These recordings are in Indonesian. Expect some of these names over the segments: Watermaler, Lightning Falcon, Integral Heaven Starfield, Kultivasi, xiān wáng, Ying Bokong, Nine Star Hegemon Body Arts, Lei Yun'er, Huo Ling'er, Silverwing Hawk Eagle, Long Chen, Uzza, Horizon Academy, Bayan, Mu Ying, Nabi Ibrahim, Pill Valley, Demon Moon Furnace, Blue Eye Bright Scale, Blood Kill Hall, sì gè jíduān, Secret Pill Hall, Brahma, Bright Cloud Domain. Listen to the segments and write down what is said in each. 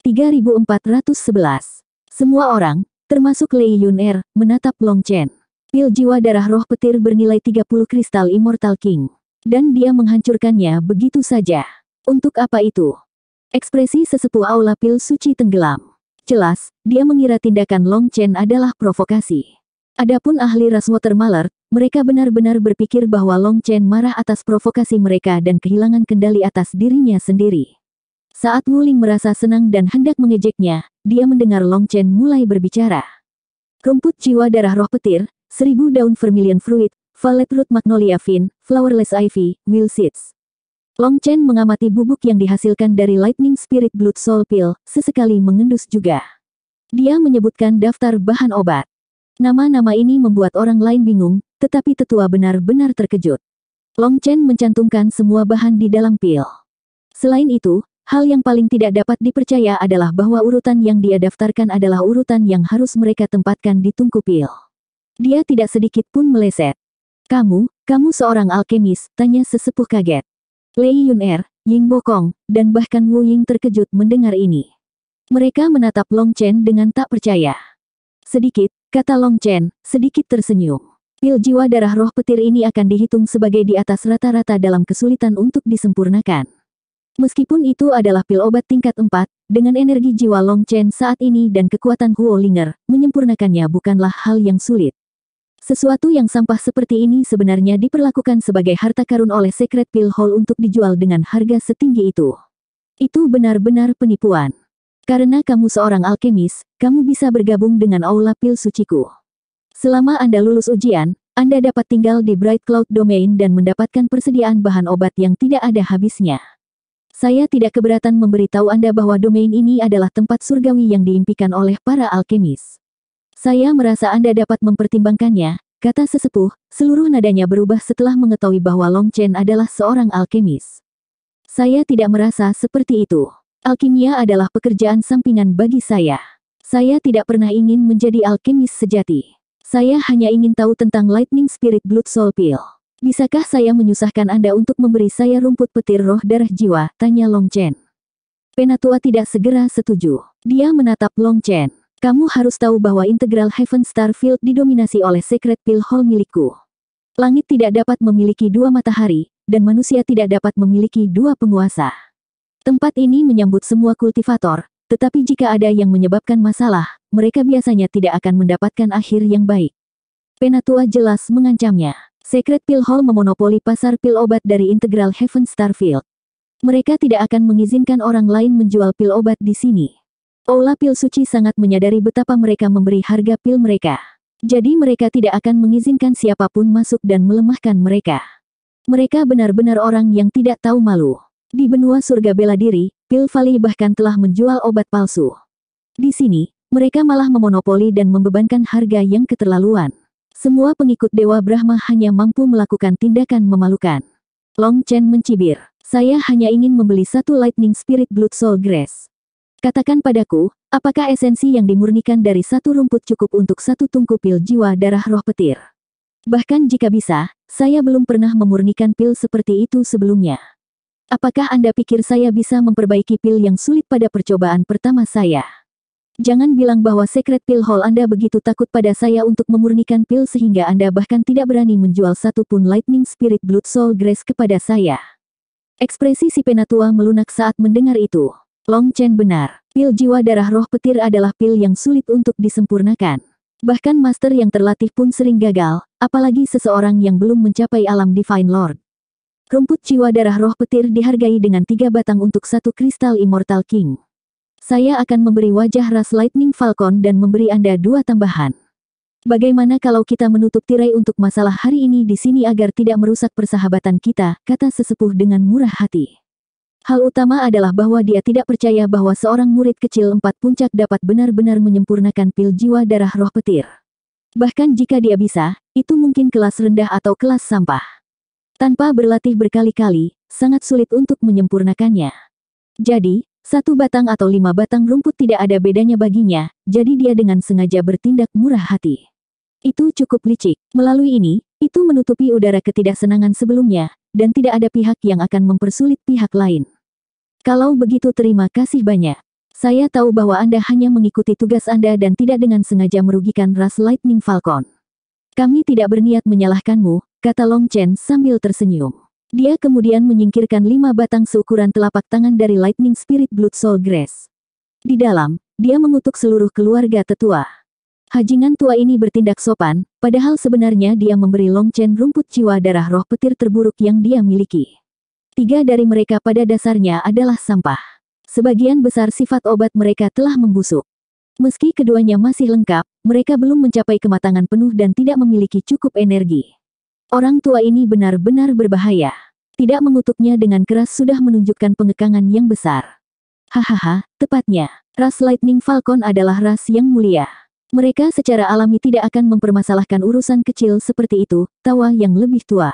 3411. Semua orang, termasuk Lei Yun'er, menatap Long Chen. Pil jiwa darah roh petir bernilai 30 kristal Immortal King. Dan dia menghancurkannya begitu saja. Untuk apa itu? Ekspresi sesepuh aula pil suci tenggelam. Jelas, dia mengira tindakan Long Chen adalah provokasi. Adapun ahli ras Watermaler, mereka benar-benar berpikir bahwa Long Chen marah atas provokasi mereka dan kehilangan kendali atas dirinya sendiri. Saat Mu Ying merasa senang dan hendak mengejeknya, dia mendengar Long Chen mulai berbicara. Rumput jiwa darah roh petir, 1000 daun vermilion fruit, valet root magnolia fin, flowerless ivy, will seeds. Long Chen mengamati bubuk yang dihasilkan dari Lightning Spirit Blood Soul Pill, sesekali mengendus juga. Dia menyebutkan daftar bahan obat. Nama-nama ini membuat orang lain bingung, tetapi tetua benar-benar terkejut. Long Chen mencantumkan semua bahan di dalam pil. Selain itu, hal yang paling tidak dapat dipercaya adalah bahwa urutan yang dia daftarkan adalah urutan yang harus mereka tempatkan di tungku pil. Dia tidak sedikit pun meleset. Kamu seorang alkemis, tanya sesepuh kaget. Lei Yun'er, Ying Bokong, dan bahkan Mu Ying terkejut mendengar ini. Mereka menatap Long Chen dengan tak percaya. Sedikit, kata Long Chen, sedikit tersenyum. Pil jiwa darah roh petir ini akan dihitung sebagai di atas rata-rata dalam kesulitan untuk disempurnakan. Meskipun itu adalah pil obat tingkat 4, dengan energi jiwa Long Chen saat ini dan kekuatan Huo Ling'er, menyempurnakannya bukanlah hal yang sulit. Sesuatu yang sampah seperti ini sebenarnya diperlakukan sebagai harta karun oleh Secret Pill Hall untuk dijual dengan harga setinggi itu. Itu benar-benar penipuan. Karena kamu seorang alkemis, kamu bisa bergabung dengan aula pil suciku. Selama Anda lulus ujian, Anda dapat tinggal di Bright Cloud Domain dan mendapatkan persediaan bahan obat yang tidak ada habisnya. Saya tidak keberatan memberitahu Anda bahwa domain ini adalah tempat surgawi yang diimpikan oleh para alkemis. Saya merasa Anda dapat mempertimbangkannya, kata sesepuh, seluruh nadanya berubah setelah mengetahui bahwa Long Chen adalah seorang alkemis. Saya tidak merasa seperti itu. Alkimia adalah pekerjaan sampingan bagi saya. Saya tidak pernah ingin menjadi alkemis sejati. Saya hanya ingin tahu tentang Lightning Spirit Blood Soul Pill. Bisakah saya menyusahkan Anda untuk memberi saya rumput petir roh darah jiwa? Tanya Long Chen. Penatua tidak segera setuju. Dia menatap Long Chen. Kamu harus tahu bahwa Integral Heaven Starfield didominasi oleh Secret Pill Hall milikku. Langit tidak dapat memiliki dua matahari, dan manusia tidak dapat memiliki dua penguasa. Tempat ini menyambut semua kultivator. Tetapi jika ada yang menyebabkan masalah, mereka biasanya tidak akan mendapatkan akhir yang baik. Penatua jelas mengancamnya. Secret Pill Hall memonopoli pasar pil obat dari Integral Heaven Starfield. Mereka tidak akan mengizinkan orang lain menjual pil obat di sini. Aula Pil Suci sangat menyadari betapa mereka memberi harga pil mereka. Jadi mereka tidak akan mengizinkan siapapun masuk dan melemahkan mereka. Mereka benar-benar orang yang tidak tahu malu. Di benua surga bela diri, Pill Valley bahkan telah menjual obat palsu. Di sini, mereka malah memonopoli dan membebankan harga yang keterlaluan. Semua pengikut Dewa Brahma hanya mampu melakukan tindakan memalukan. Long Chen mencibir. Saya hanya ingin membeli satu Lightning Spirit Blood Soul Grass. Katakan padaku, apakah esensi yang dimurnikan dari satu rumput cukup untuk satu tungku pil jiwa darah roh petir? Bahkan jika bisa, saya belum pernah memurnikan pil seperti itu sebelumnya. Apakah Anda pikir saya bisa memperbaiki pil yang sulit pada percobaan pertama saya? Jangan bilang bahwa Secret Pill Hall Anda begitu takut pada saya untuk memurnikan pil sehingga Anda bahkan tidak berani menjual satupun Lightning Spirit Blood Soul Grace kepada saya. Ekspresi si penatua melunak saat mendengar itu. Long Chen benar. Pil jiwa darah roh petir adalah pil yang sulit untuk disempurnakan. Bahkan master yang terlatih pun sering gagal, apalagi seseorang yang belum mencapai alam Divine Lord. Rumput jiwa darah roh petir dihargai dengan 3 batang untuk satu kristal Immortal King. Saya akan memberi wajah ras Lightning Falcon dan memberi Anda 2 tambahan. Bagaimana kalau kita menutup tirai untuk masalah hari ini di sini agar tidak merusak persahabatan kita, kata sesepuh dengan murah hati. Hal utama adalah bahwa dia tidak percaya bahwa seorang murid kecil 4 puncak dapat benar-benar menyempurnakan pil jiwa darah roh petir. Bahkan jika dia bisa, itu mungkin kelas rendah atau kelas sampah. Tanpa berlatih berkali-kali, sangat sulit untuk menyempurnakannya. Jadi, 1 batang atau 5 batang rumput tidak ada bedanya baginya, jadi dia dengan sengaja bertindak murah hati. Itu cukup licik. Melalui ini, itu menutupi udara ketidaksenangan sebelumnya, dan tidak ada pihak yang akan mempersulit pihak lain. Kalau begitu terima kasih banyak. Saya tahu bahwa Anda hanya mengikuti tugas Anda dan tidak dengan sengaja merugikan ras Lightning Falcon. Kami tidak berniat menyalahkanmu, kata Long Chen sambil tersenyum. Dia kemudian menyingkirkan 5 batang seukuran telapak tangan dari Lightning Spirit Blood Soul Grass. Di dalam, dia mengutuk seluruh keluarga tetua. Hajingan tua ini bertindak sopan, padahal sebenarnya dia memberi Long Chen rumput jiwa darah roh petir terburuk yang dia miliki. 3 dari mereka pada dasarnya adalah sampah. Sebagian besar sifat obat mereka telah membusuk. Meski keduanya masih lengkap, mereka belum mencapai kematangan penuh dan tidak memiliki cukup energi. Orang tua ini benar-benar berbahaya. Tidak mengutuknya dengan keras sudah menunjukkan pengekangan yang besar. Hahaha, tepatnya, ras Lightning Falcon adalah ras yang mulia. Mereka secara alami tidak akan mempermasalahkan urusan kecil seperti itu, tawa yang lebih tua.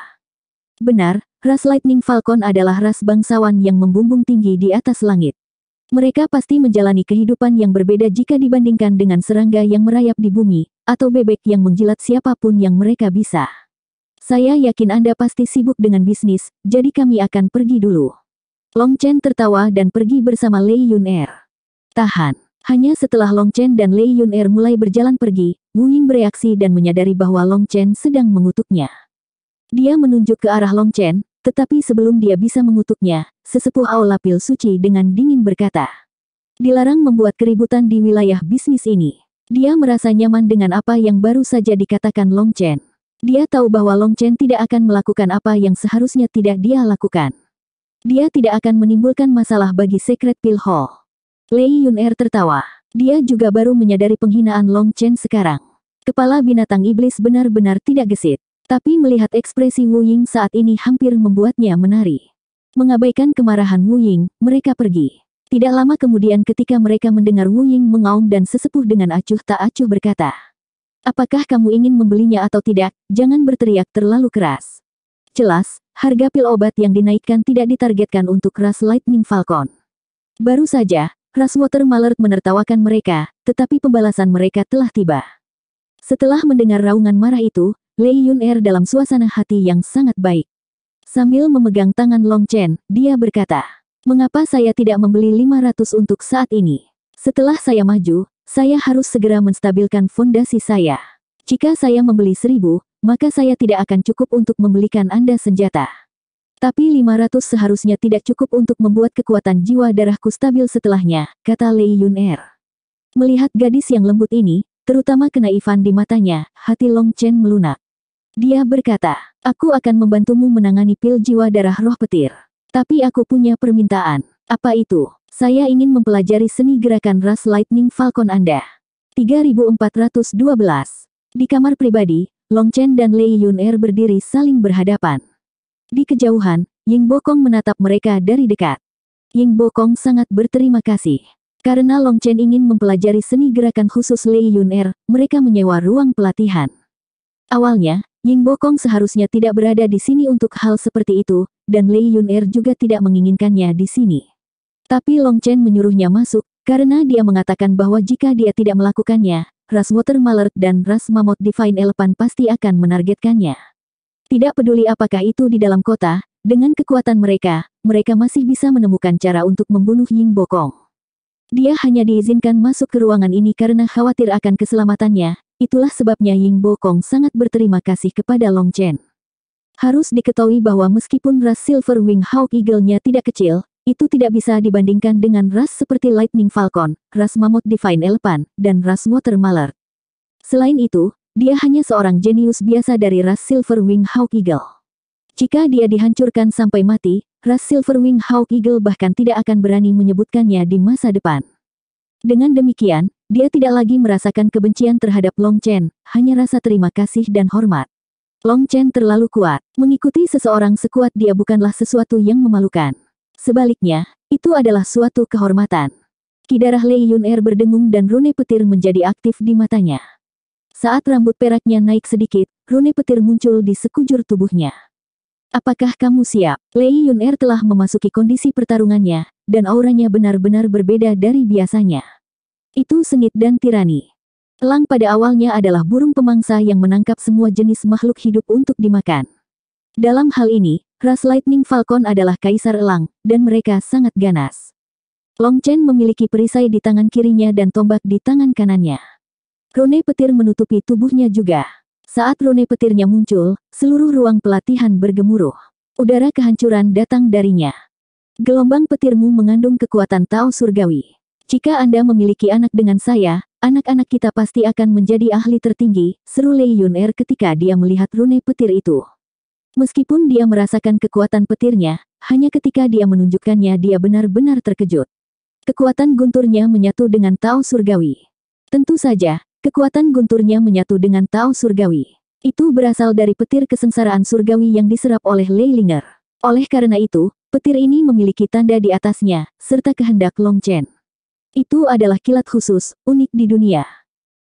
Benar, ras Lightning Falcon adalah ras bangsawan yang membumbung tinggi di atas langit. Mereka pasti menjalani kehidupan yang berbeda jika dibandingkan dengan serangga yang merayap di bumi, atau bebek yang menjilat siapapun yang mereka bisa. Saya yakin Anda pasti sibuk dengan bisnis, jadi kami akan pergi dulu. Long Chen tertawa dan pergi bersama Lei Yun'er. Tahan. Hanya setelah Long Chen dan Lei Yun'er mulai berjalan pergi, Mu Ying bereaksi dan menyadari bahwa Long Chen sedang mengutuknya. Dia menunjuk ke arah Long Chen, tetapi sebelum dia bisa mengutuknya, sesepuh Aula Pil Suci dengan dingin berkata, "Dilarang membuat keributan di wilayah bisnis ini." Dia merasa nyaman dengan apa yang baru saja dikatakan Long Chen. Dia tahu bahwa Long Chen tidak akan melakukan apa yang seharusnya tidak dia lakukan. Dia tidak akan menimbulkan masalah bagi Secret Pill Hall. Lei Yun'er tertawa. Dia juga baru menyadari penghinaan Long Chen sekarang. Kepala binatang iblis benar-benar tidak gesit. Tapi melihat ekspresi Mu Ying saat ini hampir membuatnya menari. Mengabaikan kemarahan Mu Ying, mereka pergi. Tidak lama kemudian ketika mereka mendengar Mu Ying mengaum dan sesepuh dengan acuh tak acuh berkata, "Apakah kamu ingin membelinya atau tidak? Jangan berteriak terlalu keras." Jelas, harga pil obat yang dinaikkan tidak ditargetkan untuk ras Lightning Falcon. Baru saja, ras Watermaler menertawakan mereka, tetapi pembalasan mereka telah tiba. Setelah mendengar raungan marah itu, Lei Yun'er dalam suasana hati yang sangat baik. Sambil memegang tangan Long Chen, dia berkata, "Mengapa saya tidak membeli 500 untuk saat ini? Setelah saya maju, saya harus segera menstabilkan fondasi saya. Jika saya membeli 1000, maka saya tidak akan cukup untuk membelikan Anda senjata. Tapi 500 seharusnya tidak cukup untuk membuat kekuatan jiwa darahku stabil setelahnya," kata Lei Yun'er. Melihat gadis yang lembut ini, terutama kenaifan di matanya, hati Long Chen melunak. Dia berkata, "Aku akan membantumu menangani pil jiwa darah roh petir. Tapi aku punya permintaan." "Apa itu?" "Saya ingin mempelajari seni gerakan ras Lightning Falcon Anda." 3412. Di kamar pribadi, Long Chen dan Lei Yun'er berdiri saling berhadapan. Di kejauhan, Ying Bokong menatap mereka dari dekat. Ying Bokong sangat berterima kasih. Karena Long Chen ingin mempelajari seni gerakan khusus Lei Yun'er, mereka menyewa ruang pelatihan. Awalnya, Ying Bokong seharusnya tidak berada di sini untuk hal seperti itu, dan Lei Yun'er juga tidak menginginkannya di sini. Tapi Long Chen menyuruhnya masuk, karena dia mengatakan bahwa jika dia tidak melakukannya, ras Watermaler dan ras Mammoth Divine Elephant pasti akan menargetkannya. Tidak peduli apakah itu di dalam kota, dengan kekuatan mereka, mereka masih bisa menemukan cara untuk membunuh Ying Bokong. Dia hanya diizinkan masuk ke ruangan ini karena khawatir akan keselamatannya, itulah sebabnya Ying Bokong sangat berterima kasih kepada Long Chen. Harus diketahui bahwa meskipun ras Silverwing Hawk Eagle-nya tidak kecil, itu tidak bisa dibandingkan dengan ras seperti Lightning Falcon, ras Mammoth Divine Elephant, dan ras Watermaler. Selain itu, dia hanya seorang jenius biasa dari ras Silverwing Hawk Eagle. Jika dia dihancurkan sampai mati, ras Silverwing Hawk Eagle bahkan tidak akan berani menyebutkannya di masa depan. Dengan demikian, dia tidak lagi merasakan kebencian terhadap Long Chen, hanya rasa terima kasih dan hormat. Long Chen terlalu kuat. Mengikuti seseorang sekuat dia bukanlah sesuatu yang memalukan. Sebaliknya, itu adalah suatu kehormatan. Kidarah Lei Yun'er berdengung dan rune petir menjadi aktif di matanya. Saat rambut peraknya naik sedikit, rune petir muncul di sekujur tubuhnya. "Apakah kamu siap?" Lei Yun'er telah memasuki kondisi pertarungannya, dan auranya benar-benar berbeda dari biasanya. Itu sengit dan tirani. Elang pada awalnya adalah burung pemangsa yang menangkap semua jenis makhluk hidup untuk dimakan. Dalam hal ini, ras Lightning Falcon adalah kaisar elang, dan mereka sangat ganas. Long Chen memiliki perisai di tangan kirinya dan tombak di tangan kanannya. Rune petir menutupi tubuhnya juga. Saat rune petirnya muncul, seluruh ruang pelatihan bergemuruh. Udara kehancuran datang darinya. Gelombang petirmu mengandung kekuatan Tao Surgawi. Jika Anda memiliki anak dengan saya, anak-anak kita pasti akan menjadi ahli tertinggi, seru Lei Yun'er ketika dia melihat rune petir itu. Meskipun dia merasakan kekuatan petirnya, hanya ketika dia menunjukkannya dia benar-benar terkejut. Kekuatan gunturnya menyatu dengan Tao Surgawi. Tentu saja, kekuatan gunturnya menyatu dengan Tao Surgawi. Itu berasal dari petir kesengsaraan surgawi yang diserap oleh Lei Ling'er. Oleh karena itu, petir ini memiliki tanda di atasnya, serta kehendak Long Chen. Itu adalah kilat khusus, unik di dunia.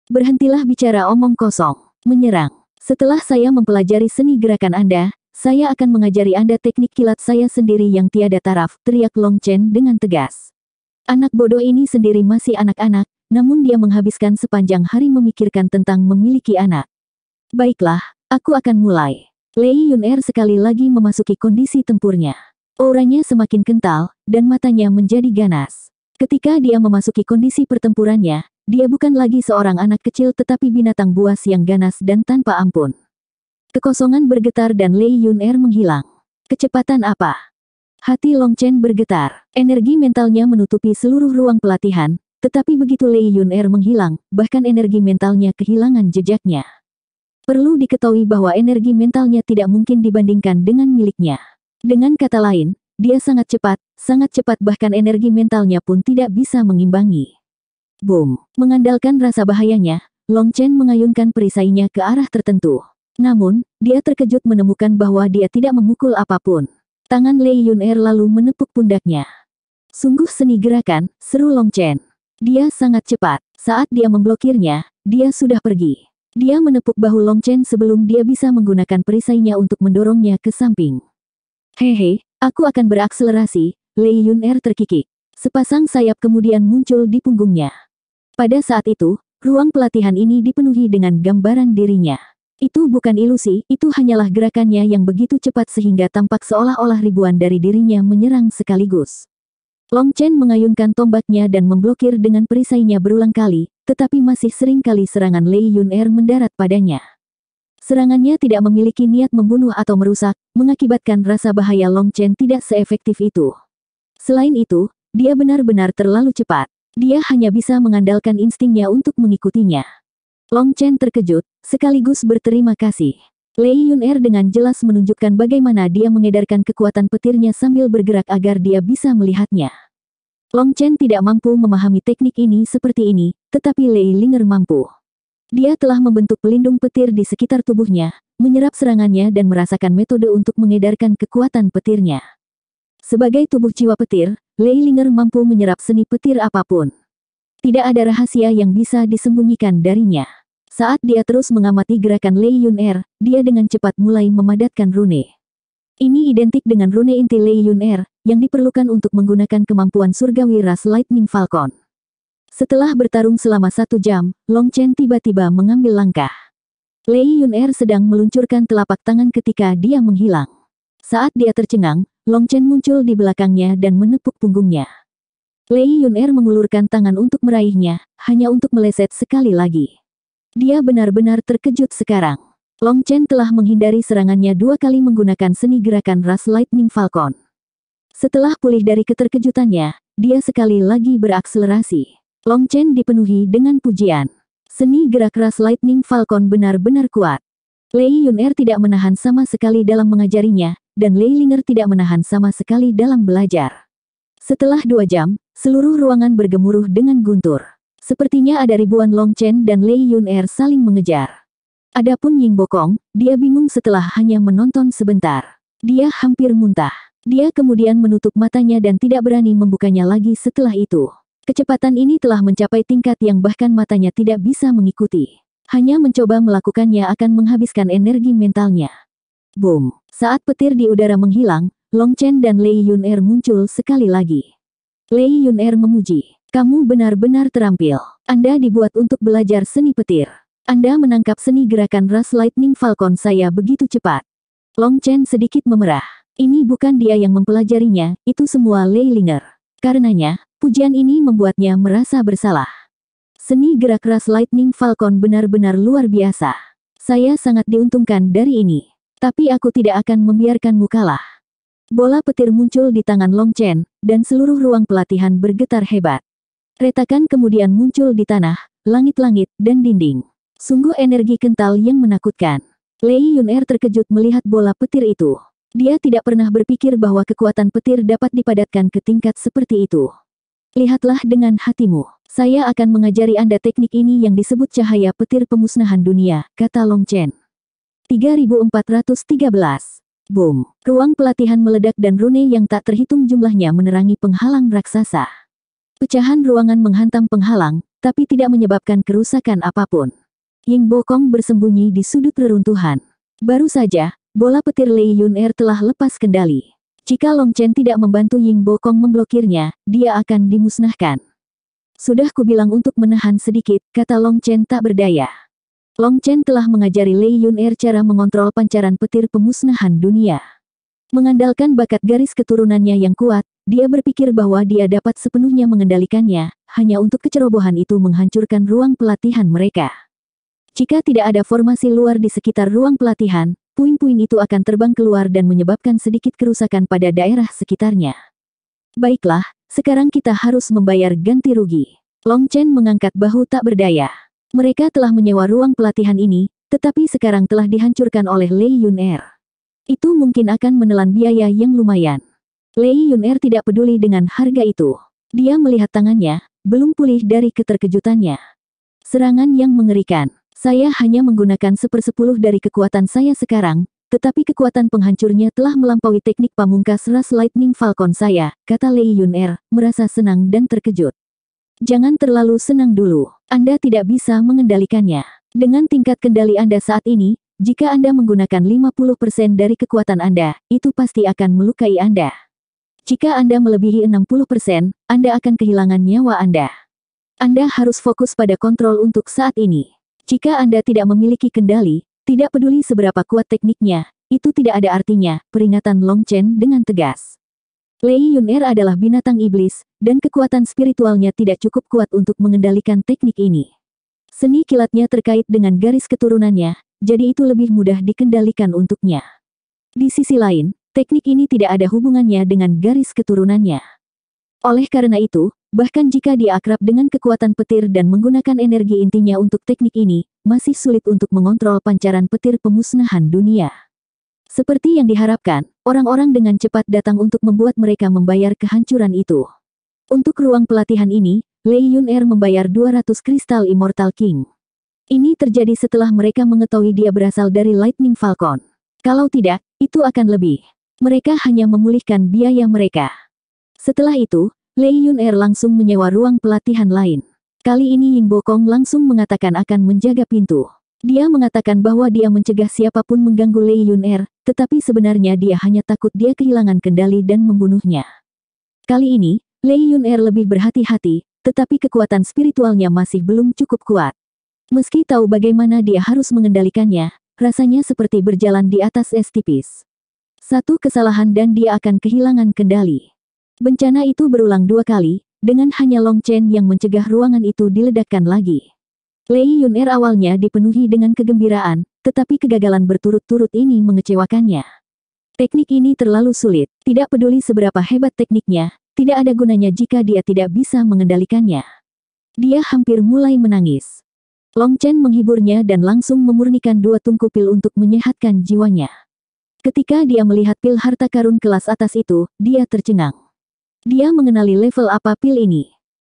Berhentilah bicara omong kosong. Menyerang. Setelah saya mempelajari seni gerakan Anda, saya akan mengajari Anda teknik kilat saya sendiri yang tiada taraf, teriak Long Chen dengan tegas. Anak bodoh ini sendiri masih anak-anak, namun dia menghabiskan sepanjang hari memikirkan tentang memiliki anak. Baiklah, aku akan mulai. Lei Yun'er sekali lagi memasuki kondisi tempurnya. Auranya semakin kental, dan matanya menjadi ganas. Ketika dia memasuki kondisi pertempurannya, dia bukan lagi seorang anak kecil tetapi binatang buas yang ganas dan tanpa ampun. Kekosongan bergetar dan Lei Yun'er menghilang. Kecepatan apa? Hati Long Chen bergetar. Energi mentalnya menutupi seluruh ruang pelatihan, tetapi begitu Lei Yun'er menghilang, bahkan energi mentalnya kehilangan jejaknya. Perlu diketahui bahwa energi mentalnya tidak mungkin dibandingkan dengan miliknya. Dengan kata lain, dia sangat cepat bahkan energi mentalnya pun tidak bisa mengimbangi. Boom! Mengandalkan rasa bahayanya, Long Chen mengayunkan perisainya ke arah tertentu. Namun, dia terkejut menemukan bahwa dia tidak memukul apapun. Tangan Lei Yun'er lalu menepuk pundaknya. Sungguh seni gerakan, seru Long Chen. Dia sangat cepat. Saat dia memblokirnya, dia sudah pergi. Dia menepuk bahu Long Chen sebelum dia bisa menggunakan perisainya untuk mendorongnya ke samping. Hehe. Aku akan berakselerasi, Lei Yun'er terkikik. Sepasang sayap kemudian muncul di punggungnya. Pada saat itu, ruang pelatihan ini dipenuhi dengan gambaran dirinya. Itu bukan ilusi, itu hanyalah gerakannya yang begitu cepat sehingga tampak seolah-olah ribuan dari dirinya menyerang sekaligus. Long Chen mengayunkan tombaknya dan memblokir dengan perisainya berulang kali, tetapi masih sering kali serangan Lei Yun'er mendarat padanya. Serangannya tidak memiliki niat membunuh atau merusak, mengakibatkan rasa bahaya Long Chen tidak seefektif itu. Selain itu, dia benar-benar terlalu cepat. Dia hanya bisa mengandalkan instingnya untuk mengikutinya. Long Chen terkejut, sekaligus berterima kasih. Lei Yun'er dengan jelas menunjukkan bagaimana dia mengedarkan kekuatan petirnya sambil bergerak agar dia bisa melihatnya. Long Chen tidak mampu memahami teknik ini seperti ini, tetapi Lei Ling'er mampu. Dia telah membentuk pelindung petir di sekitar tubuhnya, menyerap serangannya dan merasakan metode untuk mengedarkan kekuatan petirnya. Sebagai tubuh jiwa petir, Lei Ling'er mampu menyerap seni petir apapun. Tidak ada rahasia yang bisa disembunyikan darinya. Saat dia terus mengamati gerakan Lei Yun'er, dia dengan cepat mulai memadatkan rune. Ini identik dengan rune inti Lei Yun'er, yang diperlukan untuk menggunakan kemampuan surgawi ras Lightning Falcon. Setelah bertarung selama 1 jam, Long Chen tiba-tiba mengambil langkah. Lei Yun'er sedang meluncurkan telapak tangan ketika dia menghilang. Saat dia tercengang, Long Chen muncul di belakangnya dan menepuk punggungnya. Lei Yun'er mengulurkan tangan untuk meraihnya, hanya untuk meleset sekali lagi. Dia benar-benar terkejut sekarang. Long Chen telah menghindari serangannya 2 kali menggunakan seni gerakan ras Lightning Falcon. Setelah pulih dari keterkejutannya, dia sekali lagi berakselerasi. Long Chen dipenuhi dengan pujian. Seni gerak ras Lightning Falcon benar-benar kuat. Lei Yun'er tidak menahan sama sekali dalam mengajarinya, dan Lei Ling'er tidak menahan sama sekali dalam belajar. Setelah 2 jam, seluruh ruangan bergemuruh dengan guntur. Sepertinya ada ribuan Long Chen dan Lei Yun'er saling mengejar. Adapun Ying Bokong, dia bingung setelah hanya menonton sebentar. Dia hampir muntah. Dia kemudian menutup matanya dan tidak berani membukanya lagi setelah itu. Kecepatan ini telah mencapai tingkat yang bahkan matanya tidak bisa mengikuti. Hanya mencoba melakukannya akan menghabiskan energi mentalnya. Boom! Saat petir di udara menghilang, Long Chen dan Lei Yun'er muncul sekali lagi. Lei Yun'er memuji, "Kamu benar-benar terampil. Anda dibuat untuk belajar seni petir. Anda menangkap seni gerakan ras Lightning Falcon saya begitu cepat." Long Chen sedikit memerah. Ini bukan dia yang mempelajarinya, itu semua Lei Ling'er. Karenanya, Pujian ini membuatnya merasa bersalah. Seni gerak keras Lightning Falcon benar-benar luar biasa. Saya sangat diuntungkan dari ini. Tapi aku tidak akan membiarkanmu kalah. Bola petir muncul di tangan Long Chen, dan seluruh ruang pelatihan bergetar hebat. Retakan kemudian muncul di tanah, langit-langit, dan dinding. Sungguh energi kental yang menakutkan. Lei Yun'er terkejut melihat bola petir itu. Dia tidak pernah berpikir bahwa kekuatan petir dapat dipadatkan ke tingkat seperti itu. Lihatlah dengan hatimu. Saya akan mengajari Anda teknik ini yang disebut cahaya petir pemusnahan dunia, kata Long Chen. 3413. Boom. Ruang pelatihan meledak dan rune yang tak terhitung jumlahnya menerangi penghalang raksasa. Pecahan ruangan menghantam penghalang, tapi tidak menyebabkan kerusakan apapun. Ying Bokong bersembunyi di sudut reruntuhan. Baru saja, bola petir Lei Yun'er telah lepas kendali. Jika Long Chen tidak membantu Ying Bokong memblokirnya, dia akan dimusnahkan. Sudah kubilang untuk menahan sedikit, kata Long Chen tak berdaya. Long Chen telah mengajari Lei Yun'er cara mengontrol pancaran petir pemusnahan dunia. Mengandalkan bakat garis keturunannya yang kuat, dia berpikir bahwa dia dapat sepenuhnya mengendalikannya, hanya untuk kecerobohan itu menghancurkan ruang pelatihan mereka. Jika tidak ada formasi luar di sekitar ruang pelatihan, poin-poin itu akan terbang keluar dan menyebabkan sedikit kerusakan pada daerah sekitarnya. Baiklah, sekarang kita harus membayar ganti rugi. Long Chen mengangkat bahu tak berdaya. Mereka telah menyewa ruang pelatihan ini, tetapi sekarang telah dihancurkan oleh Lei Yun'er. Itu mungkin akan menelan biaya yang lumayan. Lei Yun'er tidak peduli dengan harga itu. Dia melihat tangannya, belum pulih dari keterkejutannya. Serangan yang mengerikan. Saya hanya menggunakan 1/10 dari kekuatan saya sekarang, tetapi kekuatan penghancurnya telah melampaui teknik pamungkas ras Lightning Falcon saya, kata Lei Yun'er, merasa senang dan terkejut. Jangan terlalu senang dulu, Anda tidak bisa mengendalikannya. Dengan tingkat kendali Anda saat ini, jika Anda menggunakan 50% dari kekuatan Anda, itu pasti akan melukai Anda. Jika Anda melebihi 60%, Anda akan kehilangan nyawa Anda. Anda harus fokus pada kontrol untuk saat ini. Jika Anda tidak memiliki kendali, tidak peduli seberapa kuat tekniknya, itu tidak ada artinya, peringatan Long Chen dengan tegas. Lei Yun'er adalah binatang iblis, dan kekuatan spiritualnya tidak cukup kuat untuk mengendalikan teknik ini. Seni kilatnya terkait dengan garis keturunannya, jadi itu lebih mudah dikendalikan untuknya. Di sisi lain, teknik ini tidak ada hubungannya dengan garis keturunannya. Oleh karena itu, bahkan jika dia akrab dengan kekuatan petir dan menggunakan energi intinya untuk teknik ini, masih sulit untuk mengontrol pancaran petir pemusnahan dunia. Seperti yang diharapkan, orang-orang dengan cepat datang untuk membuat mereka membayar kehancuran itu. Untuk ruang pelatihan ini, Lei Yun'er membayar 200 kristal Immortal King. Ini terjadi setelah mereka mengetahui dia berasal dari Lightning Falcon. Kalau tidak, itu akan lebih. Mereka hanya memulihkan biaya mereka. Setelah itu, Lei Yun'er langsung menyewa ruang pelatihan lain. Kali ini Ying Bokong langsung mengatakan akan menjaga pintu. Dia mengatakan bahwa dia mencegah siapapun mengganggu Lei Yun'er, tetapi sebenarnya dia hanya takut dia kehilangan kendali dan membunuhnya. Kali ini, Lei Yun'er lebih berhati-hati, tetapi kekuatan spiritualnya masih belum cukup kuat. Meski tahu bagaimana dia harus mengendalikannya, rasanya seperti berjalan di atas es tipis. Satu kesalahan dan dia akan kehilangan kendali. Bencana itu berulang 2 kali, dengan hanya Long Chen yang mencegah ruangan itu diledakkan lagi. Lei Yun'er awalnya dipenuhi dengan kegembiraan, tetapi kegagalan berturut-turut ini mengecewakannya. Teknik ini terlalu sulit, tidak peduli seberapa hebat tekniknya, tidak ada gunanya jika dia tidak bisa mengendalikannya. Dia hampir mulai menangis. Long Chen menghiburnya dan langsung memurnikan 2 tungku pil untuk menyehatkan jiwanya. Ketika dia melihat pil harta karun kelas atas itu, dia tercengang. Dia mengenali level apa pil ini.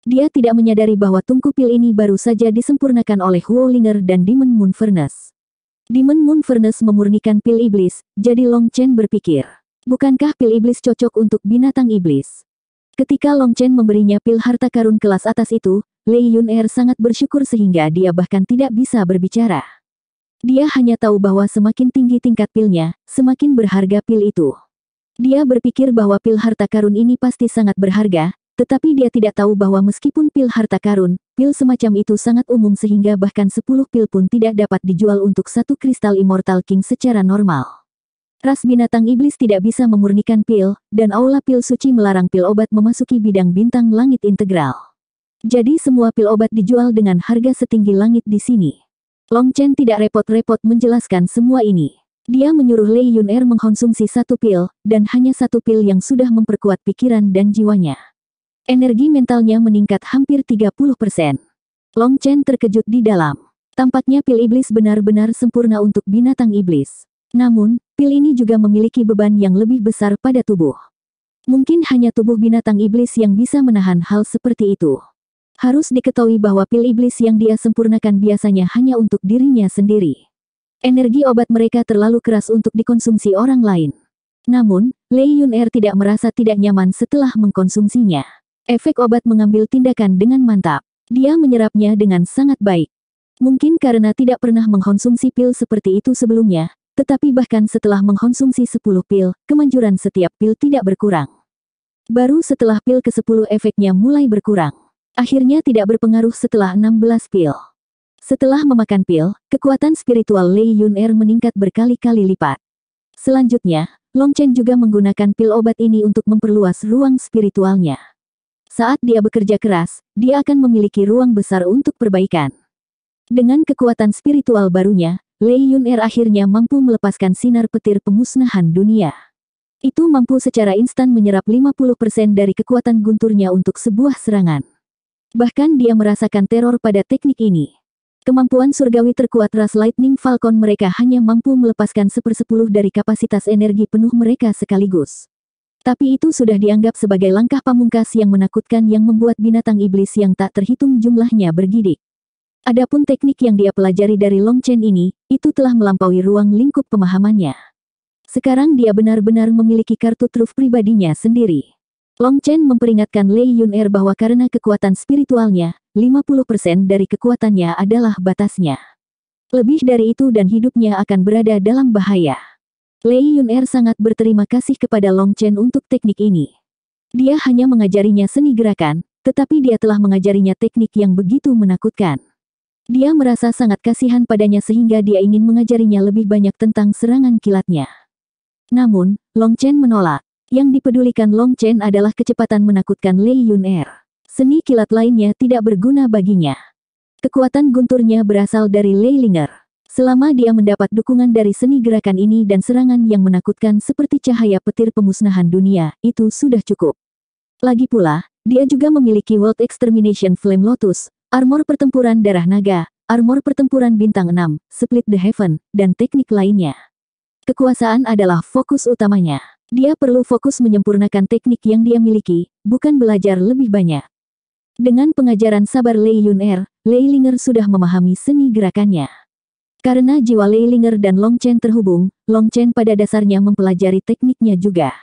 Dia tidak menyadari bahwa tungku pil ini baru saja disempurnakan oleh Huo Ling'er dan Demon Moon Furnace. Demon Moon Furnace memurnikan pil iblis, jadi Long Chen berpikir, bukankah pil iblis cocok untuk binatang iblis? Ketika Long Chen memberinya pil harta karun kelas atas itu, Lei Yun'er sangat bersyukur sehingga dia bahkan tidak bisa berbicara. Dia hanya tahu bahwa semakin tinggi tingkat pilnya, semakin berharga pil itu. Dia berpikir bahwa pil harta karun ini pasti sangat berharga, tetapi dia tidak tahu bahwa meskipun pil harta karun, pil semacam itu sangat umum sehingga bahkan 10 pil pun tidak dapat dijual untuk 1 kristal Immortal King secara normal. Ras binatang iblis tidak bisa memurnikan pil, dan aula pil suci melarang pil obat memasuki bidang bintang langit integral. Jadi semua pil obat dijual dengan harga setinggi langit di sini. Long Chen tidak repot-repot menjelaskan semua ini. Dia menyuruh Lei Yun'er mengkonsumsi satu pil, dan hanya satu pil yang sudah memperkuat pikiran dan jiwanya. Energi mentalnya meningkat hampir 30%. Long Chen terkejut di dalam. Tampaknya pil iblis benar-benar sempurna untuk binatang iblis. Namun, pil ini juga memiliki beban yang lebih besar pada tubuh. Mungkin hanya tubuh binatang iblis yang bisa menahan hal seperti itu. Harus diketahui bahwa pil iblis yang dia sempurnakan biasanya hanya untuk dirinya sendiri. Energi obat mereka terlalu keras untuk dikonsumsi orang lain. Namun, Lei Yun'er tidak merasa tidak nyaman setelah mengkonsumsinya. Efek obat mengambil tindakan dengan mantap. Dia menyerapnya dengan sangat baik. Mungkin karena tidak pernah mengkonsumsi pil seperti itu sebelumnya, tetapi bahkan setelah mengkonsumsi 10 pil, kemanjuran setiap pil tidak berkurang. Baru setelah pil ke-10 efeknya mulai berkurang. Akhirnya tidak berpengaruh setelah 16 pil. Setelah memakan pil, kekuatan spiritual Lei Yun'er meningkat berkali-kali lipat. Selanjutnya, Long Chen juga menggunakan pil obat ini untuk memperluas ruang spiritualnya. Saat dia bekerja keras, dia akan memiliki ruang besar untuk perbaikan. Dengan kekuatan spiritual barunya, Lei Yun'er akhirnya mampu melepaskan sinar petir pemusnahan dunia. Itu mampu secara instan menyerap 50% dari kekuatan gunturnya untuk sebuah serangan. Bahkan dia merasakan teror pada teknik ini. Kemampuan surgawi terkuat ras Lightning Falcon mereka hanya mampu melepaskan 1/10 dari kapasitas energi penuh mereka sekaligus. Tapi itu sudah dianggap sebagai langkah pamungkas yang menakutkan yang membuat binatang iblis yang tak terhitung jumlahnya bergidik. Adapun teknik yang dia pelajari dari Long Chen ini, itu telah melampaui ruang lingkup pemahamannya. Sekarang dia benar-benar memiliki kartu truf pribadinya sendiri. Long Chen memperingatkan Lei Yun'er bahwa karena kekuatan spiritualnya, 50% dari kekuatannya adalah batasnya. Lebih dari itu dan hidupnya akan berada dalam bahaya. Lei Yun'er sangat berterima kasih kepada Long Chen untuk teknik ini. Dia hanya mengajarinya seni gerakan, tetapi dia telah mengajarinya teknik yang begitu menakutkan. Dia merasa sangat kasihan padanya sehingga dia ingin mengajarinya lebih banyak tentang serangan kilatnya. Namun, Long Chen menolak. Yang dipedulikan Long Chen adalah kecepatan menakutkan Lei Yun'er. Seni kilat lainnya tidak berguna baginya. Kekuatan gunturnya berasal dari Lei Ling'er. Selama dia mendapat dukungan dari seni gerakan ini dan serangan yang menakutkan seperti cahaya petir pemusnahan dunia, itu sudah cukup. Lagi pula, dia juga memiliki World Extermination Flame Lotus, armor pertempuran darah naga, armor pertempuran bintang 6, Split the Heaven, dan teknik lainnya. Kekuasaan adalah fokus utamanya. Dia perlu fokus menyempurnakan teknik yang dia miliki, bukan belajar lebih banyak. Dengan pengajaran sabar Lei Yun'er, Lei Ling'er sudah memahami seni gerakannya. Karena jiwa Lei Ling'er dan Long Chen terhubung, Long Chen pada dasarnya mempelajari tekniknya juga.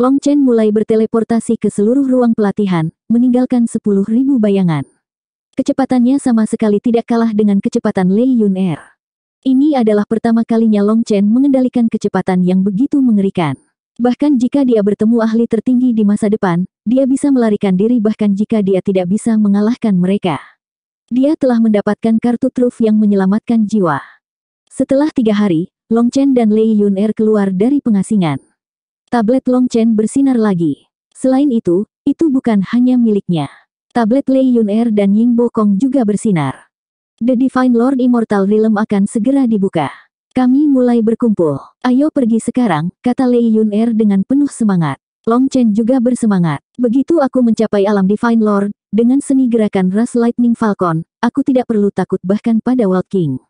Long Chen mulai berteleportasi ke seluruh ruang pelatihan, meninggalkan 10.000 bayangan. Kecepatannya sama sekali tidak kalah dengan kecepatan Lei Yun'er. Ini adalah pertama kalinya Long Chen mengendalikan kecepatan yang begitu mengerikan. Bahkan jika dia bertemu ahli tertinggi di masa depan, dia bisa melarikan diri bahkan jika dia tidak bisa mengalahkan mereka. Dia telah mendapatkan kartu truf yang menyelamatkan jiwa. Setelah 3 hari, Long Chen dan Lei Yun'er keluar dari pengasingan. Tablet Long Chen bersinar lagi. Selain itu bukan hanya miliknya. Tablet Lei Yun'er dan Ying Bokong juga bersinar. The Divine Lord Immortal Realm akan segera dibuka. Kami mulai berkumpul. Ayo pergi sekarang, kata Lei Yun'er dengan penuh semangat. Long Chen juga bersemangat. Begitu aku mencapai alam Divine Lord, dengan seni gerakan ras Lightning Falcon, aku tidak perlu takut bahkan pada World King.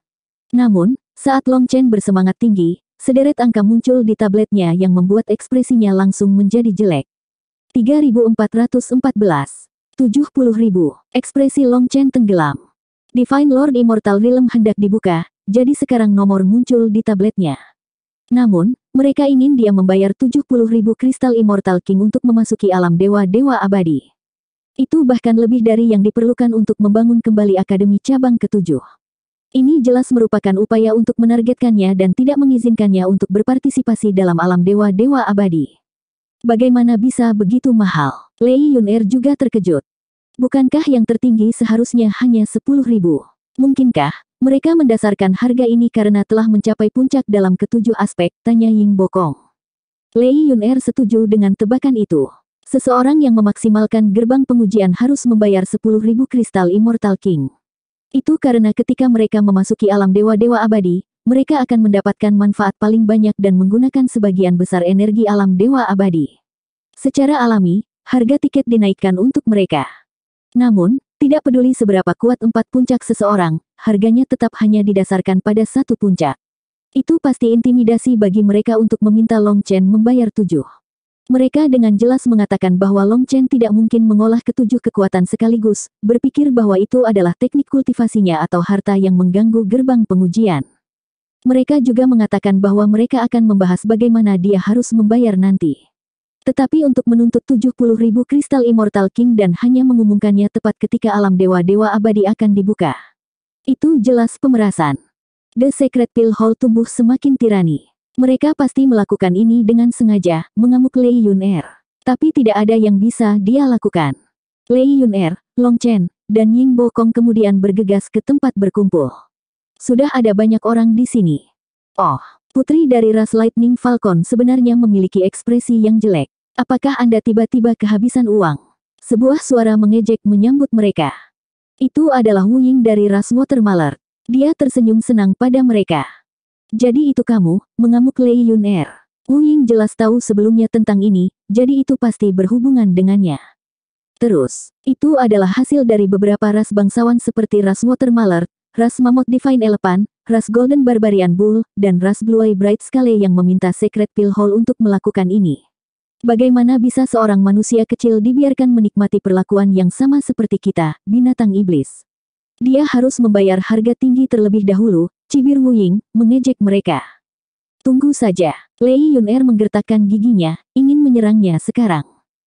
Namun, saat Long Chen bersemangat tinggi, sederet angka muncul di tabletnya yang membuat ekspresinya langsung menjadi jelek. 3.414. 70.000. Ekspresi Long Chen tenggelam. Divine Lord Immortal Realm hendak dibuka. Jadi sekarang nomor muncul di tabletnya. Namun, mereka ingin dia membayar 70.000 kristal Immortal King untuk memasuki alam dewa-dewa abadi. Itu bahkan lebih dari yang diperlukan untuk membangun kembali akademi cabang ke-7. Ini jelas merupakan upaya untuk menargetkannya dan tidak mengizinkannya untuk berpartisipasi dalam alam dewa-dewa abadi. Bagaimana bisa begitu mahal? Lei Yun'er juga terkejut. Bukankah yang tertinggi seharusnya hanya 10.000? Mungkinkah Mereka mendasarkan harga ini karena telah mencapai puncak dalam ketujuh aspek, tanya Ying Bokong. Lei Yun'er setuju dengan tebakan itu. Seseorang yang memaksimalkan gerbang pengujian harus membayar 10.000 kristal Immortal King. Itu karena ketika mereka memasuki alam dewa-dewa abadi, mereka akan mendapatkan manfaat paling banyak dan menggunakan sebagian besar energi alam dewa abadi. Secara alami, harga tiket dinaikkan untuk mereka. Namun, tidak peduli seberapa kuat empat puncak seseorang, harganya tetap hanya didasarkan pada satu puncak. Itu pasti intimidasi bagi mereka untuk meminta Long Chen membayar 7. Mereka dengan jelas mengatakan bahwa Long Chen tidak mungkin mengolah ketujuh kekuatan sekaligus, berpikir bahwa itu adalah teknik kultivasinya atau harta yang mengganggu gerbang pengujian. Mereka juga mengatakan bahwa mereka akan membahas bagaimana dia harus membayar nanti. Tetapi untuk menuntut 70.000 kristal Immortal King dan hanya mengumumkannya tepat ketika alam dewa-dewa abadi akan dibuka. Itu jelas pemerasan. The Secret Pill Hall tumbuh semakin tirani. Mereka pasti melakukan ini dengan sengaja, mengamuk Lei Yun'er. Tapi tidak ada yang bisa dia lakukan. Lei Yun'er, Long Chen, dan Ying Bokong kemudian bergegas ke tempat berkumpul. Sudah ada banyak orang di sini. Oh. Putri dari ras Lightning Falcon sebenarnya memiliki ekspresi yang jelek. Apakah Anda tiba-tiba kehabisan uang? Sebuah suara mengejek menyambut mereka. Itu adalah Mu Ying dari ras Watermaler. Dia tersenyum senang pada mereka. Jadi itu kamu, mengamuk Lei Yun'er. Mu Ying jelas tahu sebelumnya tentang ini, jadi itu pasti berhubungan dengannya. Terus, itu adalah hasil dari beberapa ras bangsawan seperti ras Watermaler, ras Mammoth Divine Elephant, ras Golden Barbarian Bull, dan ras Blue Eye Bright Scale yang meminta Secret Pill Hall untuk melakukan ini. Bagaimana bisa seorang manusia kecil dibiarkan menikmati perlakuan yang sama seperti kita, binatang iblis? Dia harus membayar harga tinggi terlebih dahulu, cibir Mu Ying, mengejek mereka. Tunggu saja, Lei Yun'er menggertakkan giginya, ingin menyerangnya sekarang.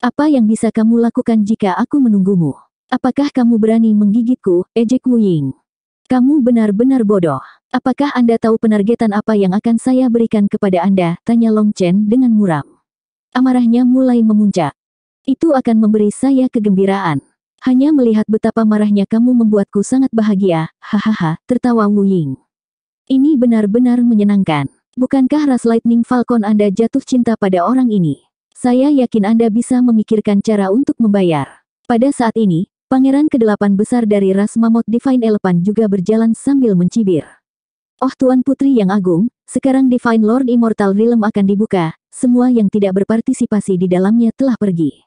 Apa yang bisa kamu lakukan jika aku menunggumu? Apakah kamu berani menggigitku, ejek Mu Ying? Kamu benar-benar bodoh. Apakah Anda tahu penargetan apa yang akan saya berikan kepada Anda? Tanya Long Chen dengan muram. Amarahnya mulai memuncak. Itu akan memberi saya kegembiraan. Hanya melihat betapa marahnya kamu membuatku sangat bahagia. Hahaha, tertawa Mu Ying. Ini benar-benar menyenangkan. Bukankah ras Lightning Falcon Anda jatuh cinta pada orang ini? Saya yakin Anda bisa memikirkan cara untuk membayar. Pada saat ini, pangeran ke-8 besar dari ras Mammoth Divine Elephant juga berjalan sambil mencibir. Oh Tuan Putri yang Agung, sekarang Divine Lord Immortal Realm akan dibuka, semua yang tidak berpartisipasi di dalamnya telah pergi.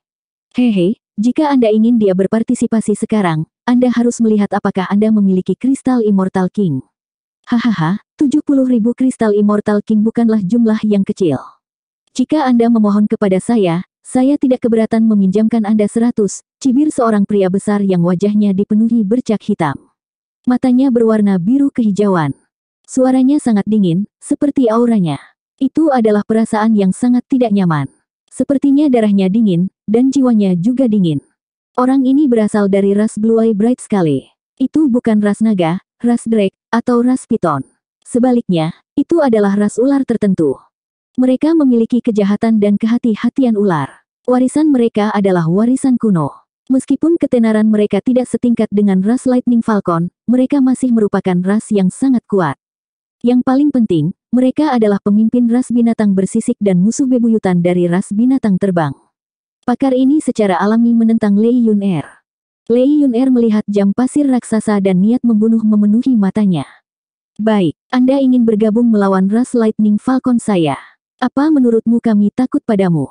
Hehe, jika Anda ingin dia berpartisipasi sekarang, Anda harus melihat apakah Anda memiliki kristal Immortal King. Hahaha, 70.000 kristal Immortal King bukanlah jumlah yang kecil. Jika Anda memohon kepada saya tidak keberatan meminjamkan Anda 100, cibir seorang pria besar yang wajahnya dipenuhi bercak hitam. Matanya berwarna biru kehijauan. Suaranya sangat dingin, seperti auranya. Itu adalah perasaan yang sangat tidak nyaman. Sepertinya darahnya dingin, dan jiwanya juga dingin. Orang ini berasal dari ras Blue Eye Bright Scale. Itu bukan ras naga, ras drake, atau ras piton. Sebaliknya, itu adalah ras ular tertentu. Mereka memiliki kejahatan dan kehati-hatian ular. Warisan mereka adalah warisan kuno. Meskipun ketenaran mereka tidak setingkat dengan ras Lightning Falcon, mereka masih merupakan ras yang sangat kuat. Yang paling penting, mereka adalah pemimpin ras binatang bersisik dan musuh bebuyutan dari ras binatang terbang. Pakar ini secara alami menentang Lei Yun'er. Lei Yun'er melihat jam pasir raksasa dan niat membunuh memenuhi matanya. Baik, Anda ingin bergabung melawan ras Lightning Falcon saya. Apa menurutmu kami takut padamu?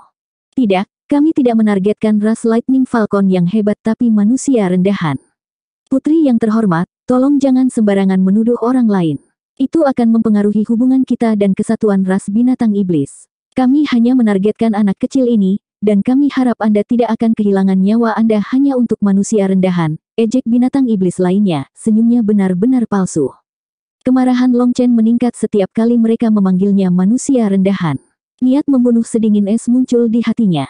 Tidak, kami tidak menargetkan ras Lightning Falcon yang hebat tapi manusia rendahan. Putri yang terhormat, tolong jangan sembarangan menuduh orang lain. Itu akan mempengaruhi hubungan kita dan kesatuan ras binatang iblis. Kami hanya menargetkan anak kecil ini, dan kami harap Anda tidak akan kehilangan nyawa Anda hanya untuk manusia rendahan, ejek binatang iblis lainnya, senyumnya benar-benar palsu. Kemarahan Long Chen meningkat setiap kali mereka memanggilnya manusia rendahan. Niat membunuh sedingin es muncul di hatinya.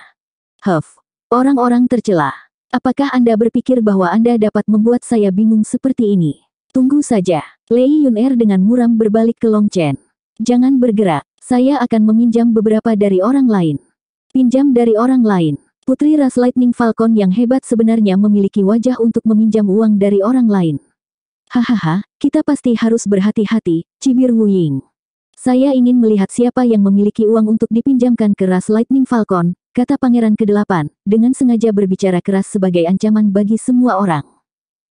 Huff, orang-orang tercela. Apakah Anda berpikir bahwa Anda dapat membuat saya bingung seperti ini? Tunggu saja. Lei Yun'er dengan muram berbalik ke Long Chen. Jangan bergerak, saya akan meminjam beberapa dari orang lain. Pinjam dari orang lain. Putri ras Lightning Falcon yang hebat sebenarnya memiliki wajah untuk meminjam uang dari orang lain. Hahaha, kita pasti harus berhati-hati, cibir Mu Ying. Saya ingin melihat siapa yang memiliki uang untuk dipinjamkan keras Lightning Falcon, kata Pangeran ke-8, dengan sengaja berbicara keras sebagai ancaman bagi semua orang.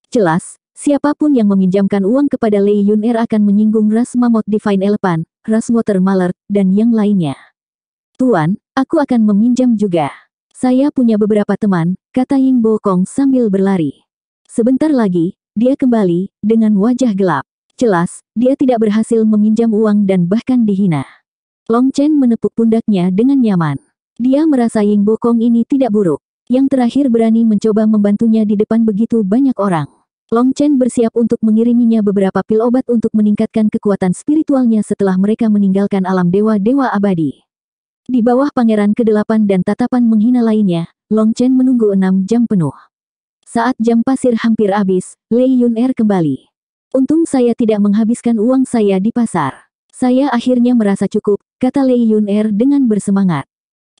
Jelas, siapapun yang meminjamkan uang kepada Lei Yun'er akan menyinggung ras Mammoth Divine Elephant, ras Watermaler, dan yang lainnya. Tuan, aku akan meminjam juga. Saya punya beberapa teman, kata Ying Bokong sambil berlari. Sebentar lagi, dia kembali, dengan wajah gelap. Jelas, dia tidak berhasil meminjam uang dan bahkan dihina. Long Chen menepuk pundaknya dengan nyaman. Dia merasa Ying Bokong ini tidak buruk. Yang terakhir berani mencoba membantunya di depan begitu banyak orang. Long Chen bersiap untuk mengiriminya beberapa pil obat untuk meningkatkan kekuatan spiritualnya setelah mereka meninggalkan alam dewa-dewa abadi. Di bawah Pangeran ke-8 dan tatapan menghina lainnya, Long Chen menunggu 6 jam penuh. Saat jam pasir hampir habis, Lei Yun'er kembali. Untung saya tidak menghabiskan uang saya di pasar. Saya akhirnya merasa cukup, kata Lei Yun'er dengan bersemangat.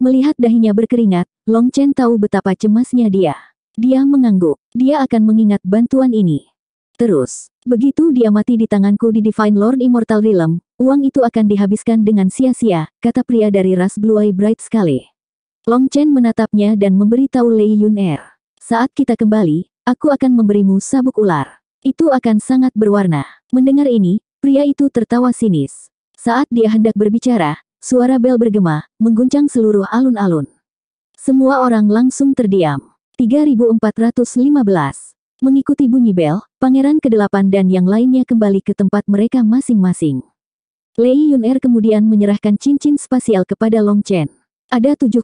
Melihat dahinya berkeringat, Long Chen tahu betapa cemasnya dia. Dia mengangguk. Dia akan mengingat bantuan ini. Terus, begitu dia mati di tanganku di Divine Lord Immortal Realm, uang itu akan dihabiskan dengan sia-sia, kata pria dari ras Blue Eye Bright Scale. Long Chen menatapnya dan memberitahu Lei Yun'er. Saat kita kembali, aku akan memberimu sabuk ular. Itu akan sangat berwarna. Mendengar ini, pria itu tertawa sinis. Saat dia hendak berbicara, suara bel bergema, mengguncang seluruh alun-alun. Semua orang langsung terdiam. 3415. Mengikuti bunyi bel, Pangeran ke-8 dan yang lainnya kembali ke tempat mereka masing-masing. Lei Yun'er kemudian menyerahkan cincin spasial kepada Long Chen. Ada 70.000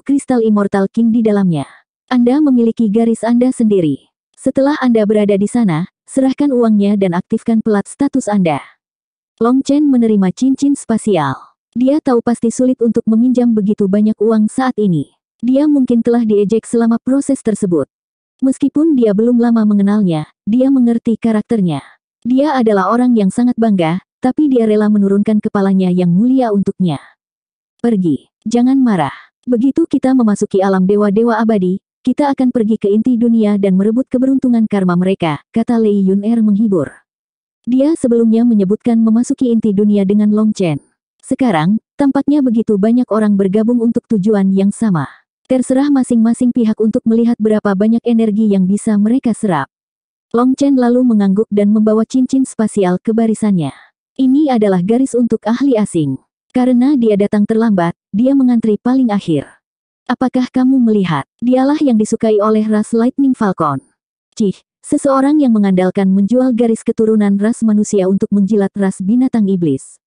kristal Immortal King di dalamnya. Anda memiliki garis Anda sendiri. Setelah Anda berada di sana, serahkan uangnya dan aktifkan pelat status Anda. Long Chen menerima cincin spasial. Dia tahu pasti sulit untuk meminjam begitu banyak uang saat ini. Dia mungkin telah diejek selama proses tersebut. Meskipun dia belum lama mengenalnya, dia mengerti karakternya. Dia adalah orang yang sangat bangga, tapi dia rela menurunkan kepalanya yang mulia untuknya. Pergi, jangan marah. Begitu kita memasuki alam dewa-dewa abadi, kita akan pergi ke inti dunia dan merebut keberuntungan karma mereka, kata Lei Yun'er menghibur. Dia sebelumnya menyebutkan memasuki inti dunia dengan Long Chen. Sekarang, tampaknya begitu banyak orang bergabung untuk tujuan yang sama. Terserah masing-masing pihak untuk melihat berapa banyak energi yang bisa mereka serap. Long Chen lalu mengangguk dan membawa cincin spasial ke barisannya. Ini adalah garis untuk ahli asing. Karena dia datang terlambat, dia mengantri paling akhir. Apakah kamu melihat? Dialah yang disukai oleh ras Lightning Falcon. Cih, seseorang yang mengandalkan menjual garis keturunan ras manusia untuk menjilat ras binatang iblis.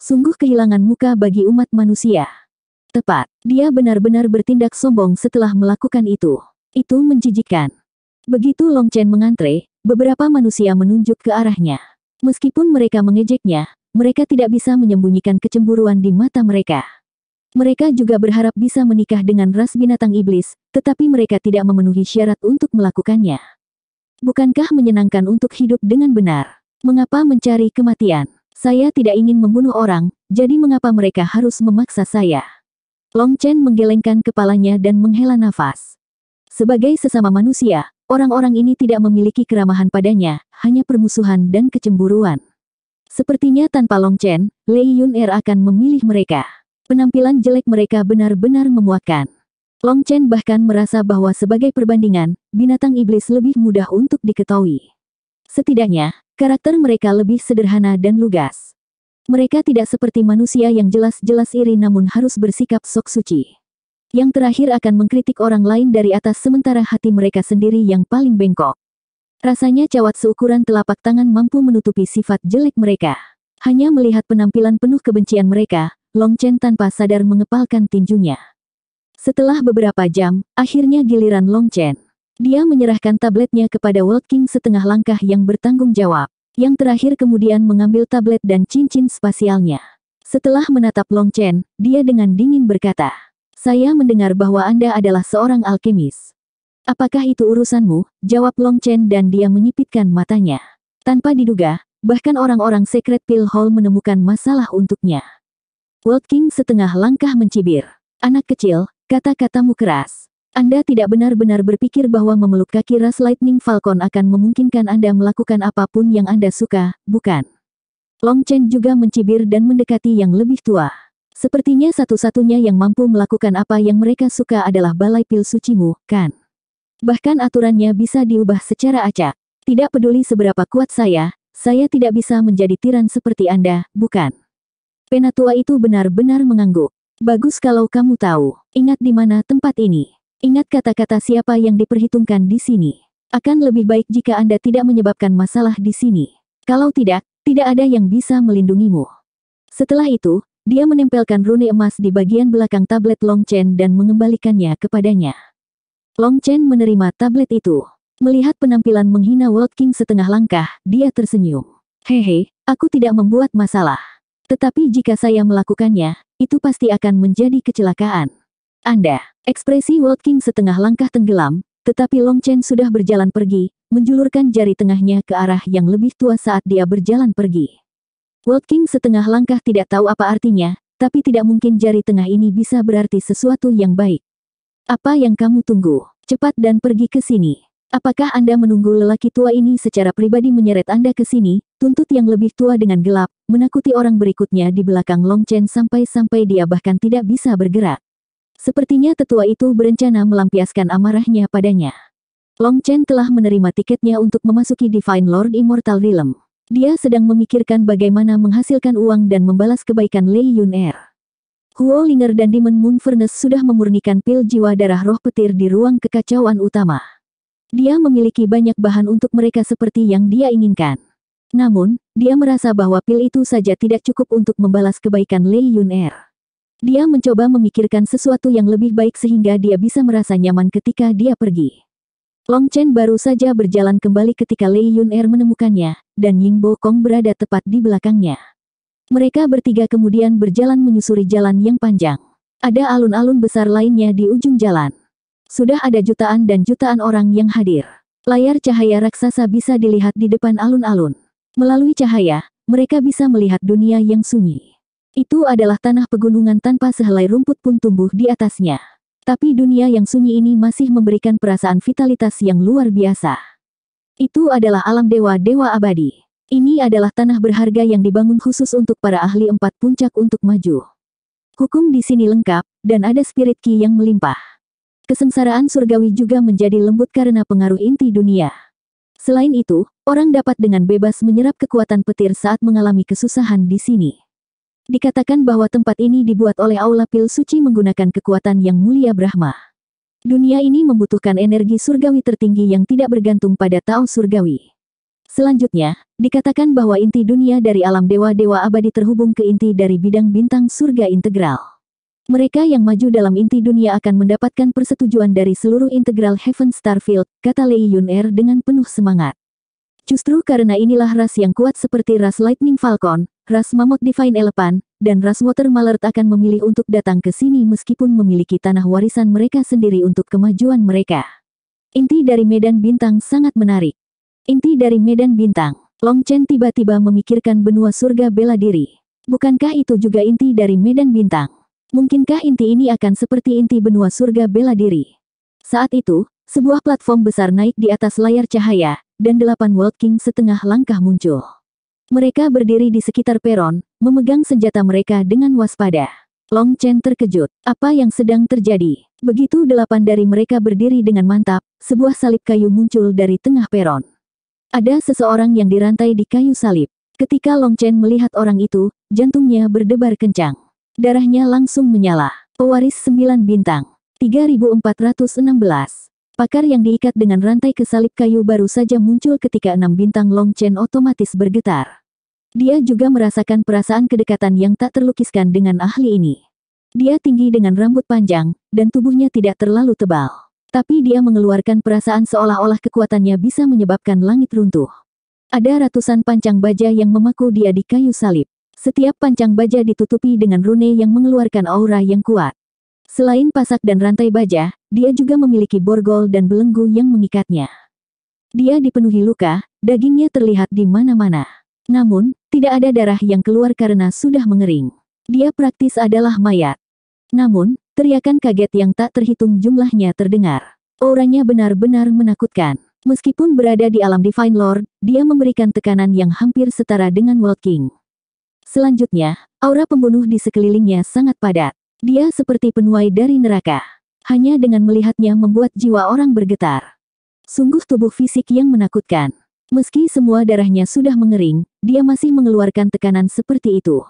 Sungguh kehilangan muka bagi umat manusia. Tepat, dia benar-benar bertindak sombong setelah melakukan itu. Itu menjijikkan. Begitu Long Chen mengantre, beberapa manusia menunjuk ke arahnya. Meskipun mereka mengejeknya, mereka tidak bisa menyembunyikan kecemburuan di mata mereka. Mereka juga berharap bisa menikah dengan ras binatang iblis, tetapi mereka tidak memenuhi syarat untuk melakukannya. Bukankah menyenangkan untuk hidup dengan benar? Mengapa mencari kematian? Saya tidak ingin membunuh orang, jadi mengapa mereka harus memaksa saya? Long Chen menggelengkan kepalanya dan menghela nafas. Sebagai sesama manusia, orang-orang ini tidak memiliki keramahan padanya, hanya permusuhan dan kecemburuan. Sepertinya tanpa Long Chen, Lei Yun'er akan memilih mereka. Penampilan jelek mereka benar-benar memuakkan. Long Chen bahkan merasa bahwa sebagai perbandingan, binatang iblis lebih mudah untuk diketahui. Setidaknya, karakter mereka lebih sederhana dan lugas. Mereka tidak seperti manusia yang jelas-jelas iri namun harus bersikap sok suci. Yang terakhir akan mengkritik orang lain dari atas sementara hati mereka sendiri yang paling bengkok. Rasanya cawat seukuran telapak tangan mampu menutupi sifat jelek mereka. Hanya melihat penampilan penuh kebencian mereka, Long Chen tanpa sadar mengepalkan tinjunya. Setelah beberapa jam, akhirnya giliran Long Chen. Dia menyerahkan tabletnya kepada World King setengah langkah yang bertanggung jawab. Yang terakhir kemudian mengambil tablet dan cincin spasialnya. Setelah menatap Long Chen, dia dengan dingin berkata, "Saya mendengar bahwa Anda adalah seorang alkemis. Apakah itu urusanmu?" jawab Long Chen dan dia menyipitkan matanya. Tanpa diduga, bahkan orang-orang Secret Pill Hall menemukan masalah untuknya. World King setengah langkah mencibir. "Anak kecil, kata-katamu keras. Anda tidak benar-benar berpikir bahwa memeluk kaki ras Lightning Falcon akan memungkinkan Anda melakukan apapun yang Anda suka, bukan? Long Chen juga mencibir dan mendekati yang lebih tua. Sepertinya satu-satunya yang mampu melakukan apa yang mereka suka adalah balai pil sucimu, kan? Bahkan aturannya bisa diubah secara acak. Tidak peduli seberapa kuat saya tidak bisa menjadi tiran seperti Anda, bukan? Penatua itu benar-benar mengangguk. Bagus kalau kamu tahu. Ingat di mana tempat ini. Ingat kata-kata siapa yang diperhitungkan di sini. Akan lebih baik jika Anda tidak menyebabkan masalah di sini. Kalau tidak, tidak ada yang bisa melindungimu. Setelah itu, dia menempelkan rune emas di bagian belakang tablet Long Chen dan mengembalikannya kepadanya. Long Chen menerima tablet itu. Melihat penampilan menghina World King setengah langkah, dia tersenyum. Hehe, aku tidak membuat masalah. Tetapi jika saya melakukannya, itu pasti akan menjadi kecelakaan. Anda, ekspresi World King setengah langkah tenggelam, tetapi Long Chen sudah berjalan pergi, menjulurkan jari tengahnya ke arah yang lebih tua saat dia berjalan pergi. World King setengah langkah tidak tahu apa artinya, tapi tidak mungkin jari tengah ini bisa berarti sesuatu yang baik. Apa yang kamu tunggu? Cepat dan pergi ke sini. Apakah Anda menunggu lelaki tua ini secara pribadi menyeret Anda ke sini? Tuntut yang lebih tua dengan gelap, menakuti orang berikutnya di belakang Long Chen sampai dia bahkan tidak bisa bergerak. Sepertinya tetua itu berencana melampiaskan amarahnya padanya. Long Chen telah menerima tiketnya untuk memasuki Divine Lord Immortal Realm. Dia sedang memikirkan bagaimana menghasilkan uang dan membalas kebaikan Lei Yun'er. Huo Ling'er dan Demon Moon Furnace sudah memurnikan pil jiwa darah roh petir di ruang kekacauan utama. Dia memiliki banyak bahan untuk mereka seperti yang dia inginkan. Namun, dia merasa bahwa pil itu saja tidak cukup untuk membalas kebaikan Lei Yun'er. Dia mencoba memikirkan sesuatu yang lebih baik sehingga dia bisa merasa nyaman ketika dia pergi. Long Chen baru saja berjalan kembali ketika Lei Yun'er menemukannya, dan Ying Bokong berada tepat di belakangnya. Mereka bertiga kemudian berjalan menyusuri jalan yang panjang. Ada alun-alun besar lainnya di ujung jalan. Sudah ada jutaan dan jutaan orang yang hadir. Layar cahaya raksasa bisa dilihat di depan alun-alun. Melalui cahaya, mereka bisa melihat dunia yang sunyi. Itu adalah tanah pegunungan tanpa sehelai rumput pun tumbuh di atasnya. Tapi dunia yang sunyi ini masih memberikan perasaan vitalitas yang luar biasa. Itu adalah alam dewa-dewa abadi. Ini adalah tanah berharga yang dibangun khusus untuk para ahli empat puncak untuk maju. Hukum di sini lengkap, dan ada spirit ki yang melimpah. Kesengsaraan surgawi juga menjadi lembut karena pengaruh inti dunia. Selain itu, orang dapat dengan bebas menyerap kekuatan petir saat mengalami kesusahan di sini. Dikatakan bahwa tempat ini dibuat oleh aula pil suci menggunakan kekuatan yang mulia Brahma. Dunia ini membutuhkan energi surgawi tertinggi yang tidak bergantung pada Tao surgawi. Selanjutnya, dikatakan bahwa inti dunia dari alam dewa-dewa abadi terhubung ke inti dari bidang bintang surga integral. Mereka yang maju dalam inti dunia akan mendapatkan persetujuan dari seluruh Integral Heaven Starfield, kata Lei Yun'er dengan penuh semangat. Justru karena inilah ras yang kuat seperti ras Lightning Falcon, ras Mammoth Divine Elephant, dan ras Watermaler akan memilih untuk datang ke sini meskipun memiliki tanah warisan mereka sendiri untuk kemajuan mereka. Inti dari Medan Bintang sangat menarik. Inti dari Medan Bintang, Long Chen tiba-tiba memikirkan benua surga bela diri. Bukankah itu juga inti dari Medan Bintang? Mungkinkah inti ini akan seperti inti benua surga bela diri? Saat itu, sebuah platform besar naik di atas layar cahaya, dan 8 World King setengah langkah muncul. Mereka berdiri di sekitar peron, memegang senjata mereka dengan waspada. Long Chen terkejut. Apa yang sedang terjadi? Begitu 8 dari mereka berdiri dengan mantap, sebuah salib kayu muncul dari tengah peron. Ada seseorang yang dirantai di kayu salib. Ketika Long Chen melihat orang itu, jantungnya berdebar kencang. Darahnya langsung menyala. Pewaris 9 bintang. 3416. Pakar yang diikat dengan rantai ke salib kayu baru saja muncul ketika 6 bintang Long Chen otomatis bergetar. Dia juga merasakan perasaan kedekatan yang tak terlukiskan dengan ahli ini. Dia tinggi dengan rambut panjang, dan tubuhnya tidak terlalu tebal. Tapi dia mengeluarkan perasaan seolah-olah kekuatannya bisa menyebabkan langit runtuh. Ada ratusan pancang baja yang memaku dia di kayu salib. Setiap pancang baja ditutupi dengan rune yang mengeluarkan aura yang kuat. Selain pasak dan rantai baja, dia juga memiliki borgol dan belenggu yang mengikatnya. Dia dipenuhi luka, dagingnya terlihat di mana-mana. Namun, tidak ada darah yang keluar karena sudah mengering. Dia praktis adalah mayat. Namun, Teriakan kaget yang tak terhitung jumlahnya terdengar. Auranya benar-benar menakutkan. Meskipun berada di alam Divine Lord, dia memberikan tekanan yang hampir setara dengan World King. Selanjutnya, aura pembunuh di sekelilingnya sangat padat. Dia seperti penuai dari neraka. Hanya dengan melihatnya membuat jiwa orang bergetar. Sungguh tubuh fisik yang menakutkan. Meski semua darahnya sudah mengering, dia masih mengeluarkan tekanan seperti itu.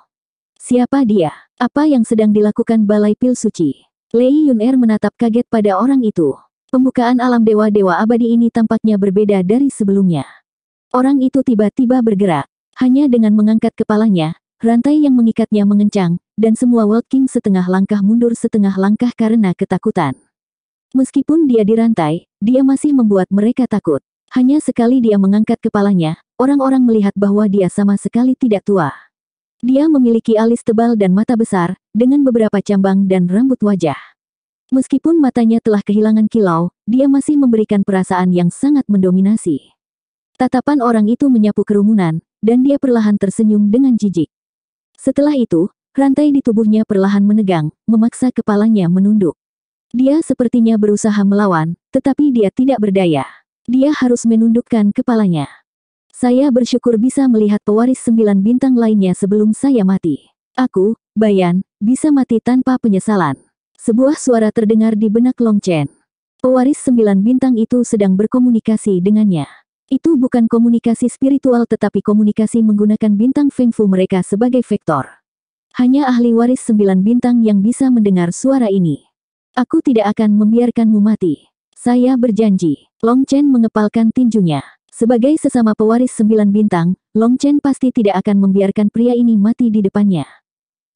Siapa dia? Apa yang sedang dilakukan Balai Pil Suci? Lei Yun'er menatap kaget pada orang itu. Pembukaan alam dewa-dewa abadi ini tampaknya berbeda dari sebelumnya. Orang itu tiba-tiba bergerak. Hanya dengan mengangkat kepalanya, rantai yang mengikatnya mengencang, dan semua World King setengah langkah mundur setengah langkah karena ketakutan. Meskipun dia dirantai, dia masih membuat mereka takut. Hanya sekali dia mengangkat kepalanya, orang-orang melihat bahwa dia sama sekali tidak tua. Dia memiliki alis tebal dan mata besar, dengan beberapa cambang dan rambut wajah. Meskipun matanya telah kehilangan kilau, dia masih memberikan perasaan yang sangat mendominasi. Tatapan orang itu menyapu kerumunan, dan dia perlahan tersenyum dengan jijik. Setelah itu, rantai di tubuhnya perlahan menegang, memaksa kepalanya menunduk. Dia sepertinya berusaha melawan, tetapi dia tidak berdaya. Dia harus menundukkan kepalanya. Saya bersyukur bisa melihat pewaris 9 bintang lainnya sebelum saya mati. Aku, Bayan, bisa mati tanpa penyesalan. Sebuah suara terdengar di benak Long Chen. Pewaris 9 bintang itu sedang berkomunikasi dengannya. Itu bukan komunikasi spiritual tetapi komunikasi menggunakan bintang Feng Fu mereka sebagai vektor. Hanya ahli waris 9 bintang yang bisa mendengar suara ini. Aku tidak akan membiarkanmu mati. Saya berjanji. Long Chen mengepalkan tinjunya. Sebagai sesama pewaris 9 bintang, Long Chen pasti tidak akan membiarkan pria ini mati di depannya.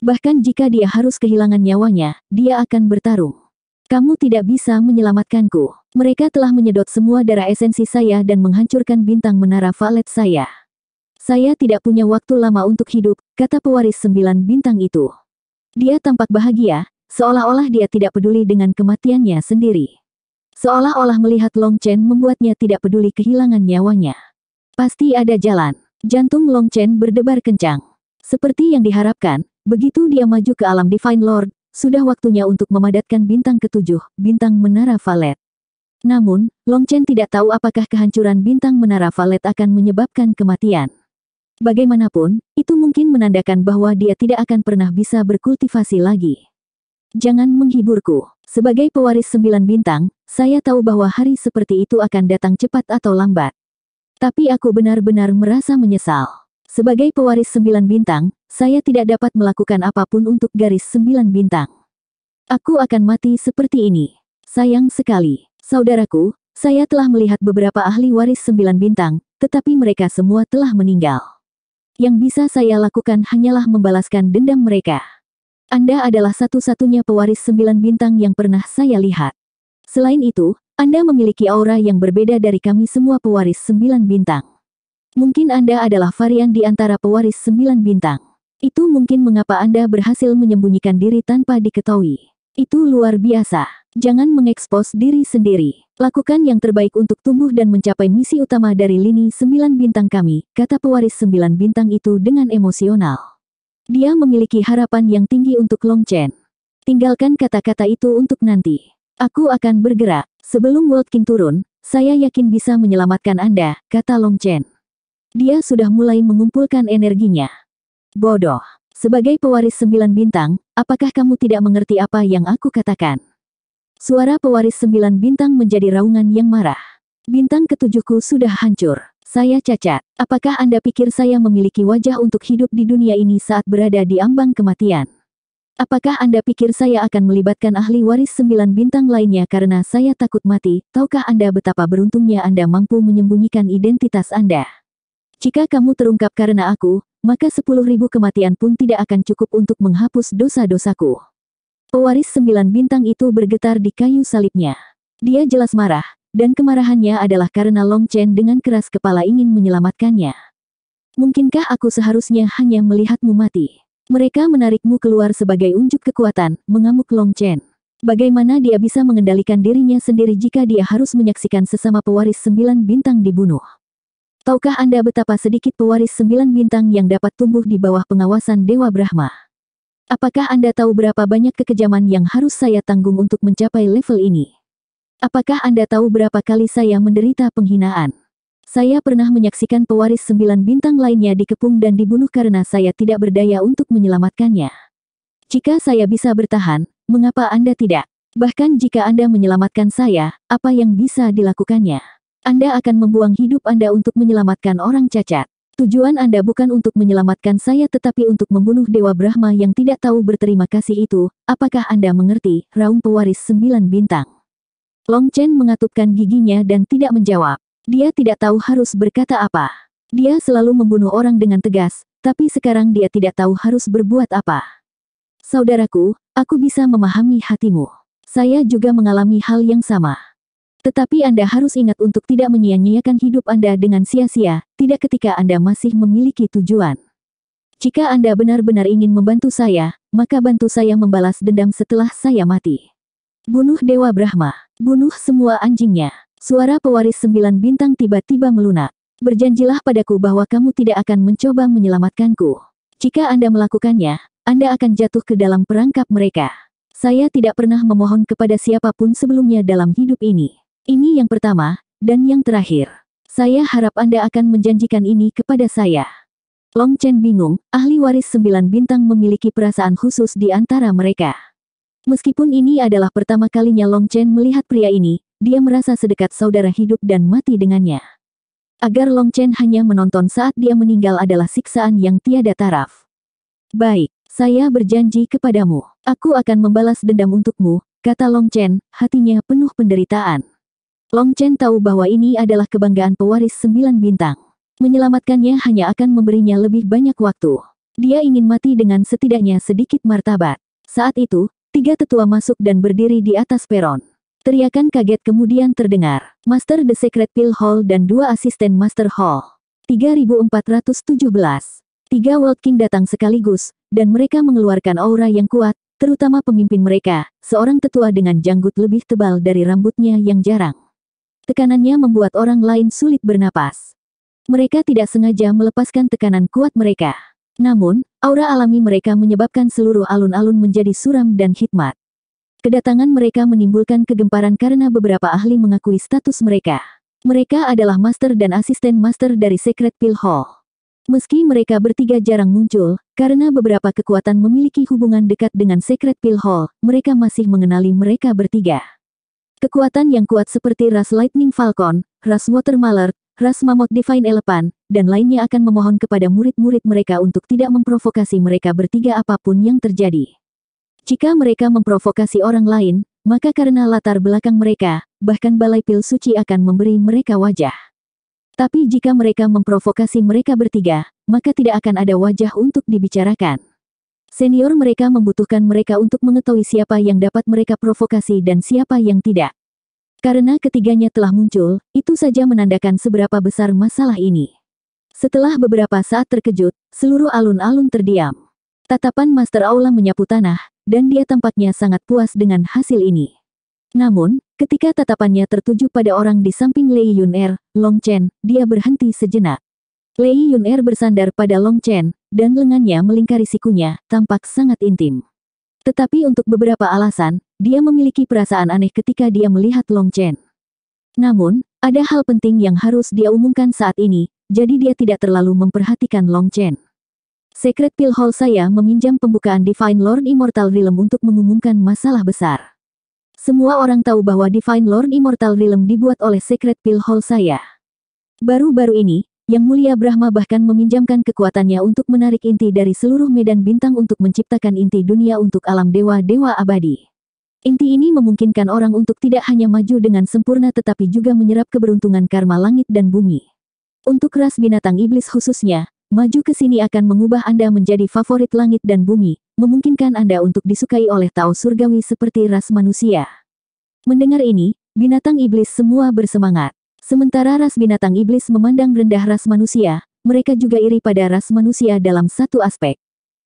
Bahkan jika dia harus kehilangan nyawanya, dia akan bertarung. Kamu tidak bisa menyelamatkanku. Mereka telah menyedot semua darah esensi saya dan menghancurkan bintang menara valet saya. Saya tidak punya waktu lama untuk hidup, kata pewaris 9 bintang itu. Dia tampak bahagia, seolah-olah dia tidak peduli dengan kematiannya sendiri. Seolah-olah melihat Long Chen membuatnya tidak peduli kehilangan nyawanya. Pasti ada jalan. Jantung Long Chen berdebar kencang. Seperti yang diharapkan, begitu dia maju ke alam Divine Lord, sudah waktunya untuk memadatkan bintang ketujuh, bintang menara valet. Namun, Long Chen tidak tahu apakah kehancuran bintang menara valet akan menyebabkan kematian. Bagaimanapun, itu mungkin menandakan bahwa dia tidak akan pernah bisa berkultivasi lagi. Jangan menghiburku. Sebagai pewaris 9 bintang, saya tahu bahwa hari seperti itu akan datang cepat atau lambat. Tapi aku benar-benar merasa menyesal. Sebagai pewaris 9 bintang, saya tidak dapat melakukan apapun untuk garis 9 bintang. Aku akan mati seperti ini. Sayang sekali. Saudaraku, saya telah melihat beberapa ahli waris 9 bintang, tetapi mereka semua telah meninggal. Yang bisa saya lakukan hanyalah membalaskan dendam mereka. Anda adalah satu-satunya pewaris 9 bintang yang pernah saya lihat. Selain itu, Anda memiliki aura yang berbeda dari kami semua pewaris 9 bintang. Mungkin Anda adalah varian di antara pewaris 9 bintang. Itu mungkin mengapa Anda berhasil menyembunyikan diri tanpa diketahui. Itu luar biasa. Jangan mengekspos diri sendiri. Lakukan yang terbaik untuk tumbuh dan mencapai misi utama dari lini 9 bintang kami, kata pewaris 9 bintang itu dengan emosional. Dia memiliki harapan yang tinggi untuk Long Chen. Tinggalkan kata-kata itu untuk nanti. Aku akan bergerak. Sebelum World King turun, saya yakin bisa menyelamatkan Anda, kata Long Chen. Dia sudah mulai mengumpulkan energinya. Bodoh. Sebagai pewaris 9 bintang, apakah kamu tidak mengerti apa yang aku katakan? Suara pewaris 9 bintang menjadi raungan yang marah. Bintang ketujuhku sudah hancur. Saya cacat. Apakah Anda pikir saya memiliki wajah untuk hidup di dunia ini saat berada di ambang kematian? Apakah Anda pikir saya akan melibatkan ahli waris 9 bintang lainnya karena saya takut mati? Tahukah Anda betapa beruntungnya Anda mampu menyembunyikan identitas Anda? Jika kamu terungkap karena aku, maka 10.000 kematian pun tidak akan cukup untuk menghapus dosa-dosaku. Pewaris 9 bintang itu bergetar di kayu salibnya. Dia jelas marah. Dan kemarahannya adalah karena Long Chen dengan keras kepala ingin menyelamatkannya. Mungkinkah aku seharusnya hanya melihatmu mati? Mereka menarikmu keluar sebagai unjuk kekuatan, mengamuk Long Chen. Bagaimana dia bisa mengendalikan dirinya sendiri jika dia harus menyaksikan sesama pewaris 9 bintang dibunuh? Tahukah Anda betapa sedikit pewaris 9 bintang yang dapat tumbuh di bawah pengawasan Dewa Brahma? Apakah Anda tahu berapa banyak kekejaman yang harus saya tanggung untuk mencapai level ini? Apakah Anda tahu berapa kali saya menderita penghinaan? Saya pernah menyaksikan pewaris 9 bintang lainnya dikepung dan dibunuh karena saya tidak berdaya untuk menyelamatkannya. Jika saya bisa bertahan, mengapa Anda tidak? Bahkan jika Anda menyelamatkan saya, apa yang bisa dilakukannya? Anda akan membuang hidup Anda untuk menyelamatkan orang cacat. Tujuan Anda bukan untuk menyelamatkan saya tetapi untuk membunuh Dewa Brahma yang tidak tahu berterima kasih itu. Apakah Anda mengerti, raung pewaris 9 bintang? Long Chen mengatupkan giginya dan tidak menjawab. Dia tidak tahu harus berkata apa. Dia selalu membunuh orang dengan tegas, tapi sekarang dia tidak tahu harus berbuat apa. Saudaraku, aku bisa memahami hatimu. Saya juga mengalami hal yang sama. Tetapi Anda harus ingat untuk tidak menyia-nyiakan hidup Anda dengan sia-sia, tidak ketika Anda masih memiliki tujuan. Jika Anda benar-benar ingin membantu saya, maka bantu saya membalas dendam setelah saya mati. Bunuh Dewa Brahma. Bunuh semua anjingnya. Suara pewaris 9 bintang tiba-tiba melunak. Berjanjilah padaku bahwa kamu tidak akan mencoba menyelamatkanku. Jika Anda melakukannya, Anda akan jatuh ke dalam perangkap mereka. Saya tidak pernah memohon kepada siapapun sebelumnya dalam hidup ini. Ini yang pertama, dan yang terakhir. Saya harap Anda akan menjanjikan ini kepada saya. Long Chen bingung, ahli waris 9 bintang memiliki perasaan khusus di antara mereka. Meskipun ini adalah pertama kalinya Long Chen melihat pria ini, dia merasa sedekat saudara hidup dan mati dengannya. Agar Long Chen hanya menonton saat dia meninggal adalah siksaan yang tiada taraf. Baik, saya berjanji kepadamu. Aku akan membalas dendam untukmu, kata Long Chen, hatinya penuh penderitaan. Long Chen tahu bahwa ini adalah kebanggaan pewaris 9 bintang. Menyelamatkannya hanya akan memberinya lebih banyak waktu. Dia ingin mati dengan setidaknya sedikit martabat. Saat itu, 3 tetua masuk dan berdiri di atas peron. Teriakan kaget kemudian terdengar. Master The Secret Pill Hall dan 2 asisten Master Hall. 3417. 3 World King datang sekaligus, dan mereka mengeluarkan aura yang kuat, terutama pemimpin mereka, seorang tetua dengan janggut lebih tebal dari rambutnya yang jarang. Tekanannya membuat orang lain sulit bernapas. Mereka tidak sengaja melepaskan tekanan kuat mereka. Namun, aura alami mereka menyebabkan seluruh alun-alun menjadi suram dan hikmat. Kedatangan mereka menimbulkan kegemparan karena beberapa ahli mengakui status mereka. Mereka adalah master dan asisten master dari Secret Pill Hall. Meski mereka bertiga jarang muncul, karena beberapa kekuatan memiliki hubungan dekat dengan Secret Pill Hall, mereka masih mengenali mereka bertiga. Kekuatan yang kuat seperti ras Lightning Falcon, ras Watermaler, ras Mammoth Divine Elephant, dan lainnya akan memohon kepada murid-murid mereka untuk tidak memprovokasi mereka bertiga apapun yang terjadi. Jika mereka memprovokasi orang lain, maka karena latar belakang mereka, bahkan balai pil suci akan memberi mereka wajah. Tapi jika mereka memprovokasi mereka bertiga, maka tidak akan ada wajah untuk dibicarakan. Senior mereka membutuhkan mereka untuk mengetahui siapa yang dapat mereka provokasi dan siapa yang tidak. Karena ketiganya telah muncul, itu saja menandakan seberapa besar masalah ini. Setelah beberapa saat terkejut, seluruh alun-alun terdiam. Tatapan Master Aula menyapu tanah, dan dia tampaknya sangat puas dengan hasil ini. Namun, ketika tatapannya tertuju pada orang di samping Lei Yun'er, Long Chen, dia berhenti sejenak. Lei Yun'er bersandar pada Long Chen, dan lengannya melingkari sikunya, tampak sangat intim. Tetapi untuk beberapa alasan, dia memiliki perasaan aneh ketika dia melihat Long Chen. Namun, ada hal penting yang harus dia umumkan saat ini, jadi dia tidak terlalu memperhatikan Long Chen. Secret Pill Hall saya meminjam pembukaan Divine Lord Immortal Realm untuk mengumumkan masalah besar. Semua orang tahu bahwa Divine Lord Immortal Realm dibuat oleh Secret Pill Hall saya. Baru-baru ini, Yang Mulia Brahma bahkan meminjamkan kekuatannya untuk menarik inti dari seluruh medan bintang untuk menciptakan inti dunia untuk alam dewa-dewa abadi. Inti ini memungkinkan orang untuk tidak hanya maju dengan sempurna tetapi juga menyerap keberuntungan karma langit dan bumi. Untuk ras binatang iblis khususnya, maju ke sini akan mengubah Anda menjadi favorit langit dan bumi, memungkinkan Anda untuk disukai oleh Tao surgawi seperti ras manusia. Mendengar ini, binatang iblis semua bersemangat. Sementara ras binatang iblis memandang rendah ras manusia, mereka juga iri pada ras manusia dalam satu aspek.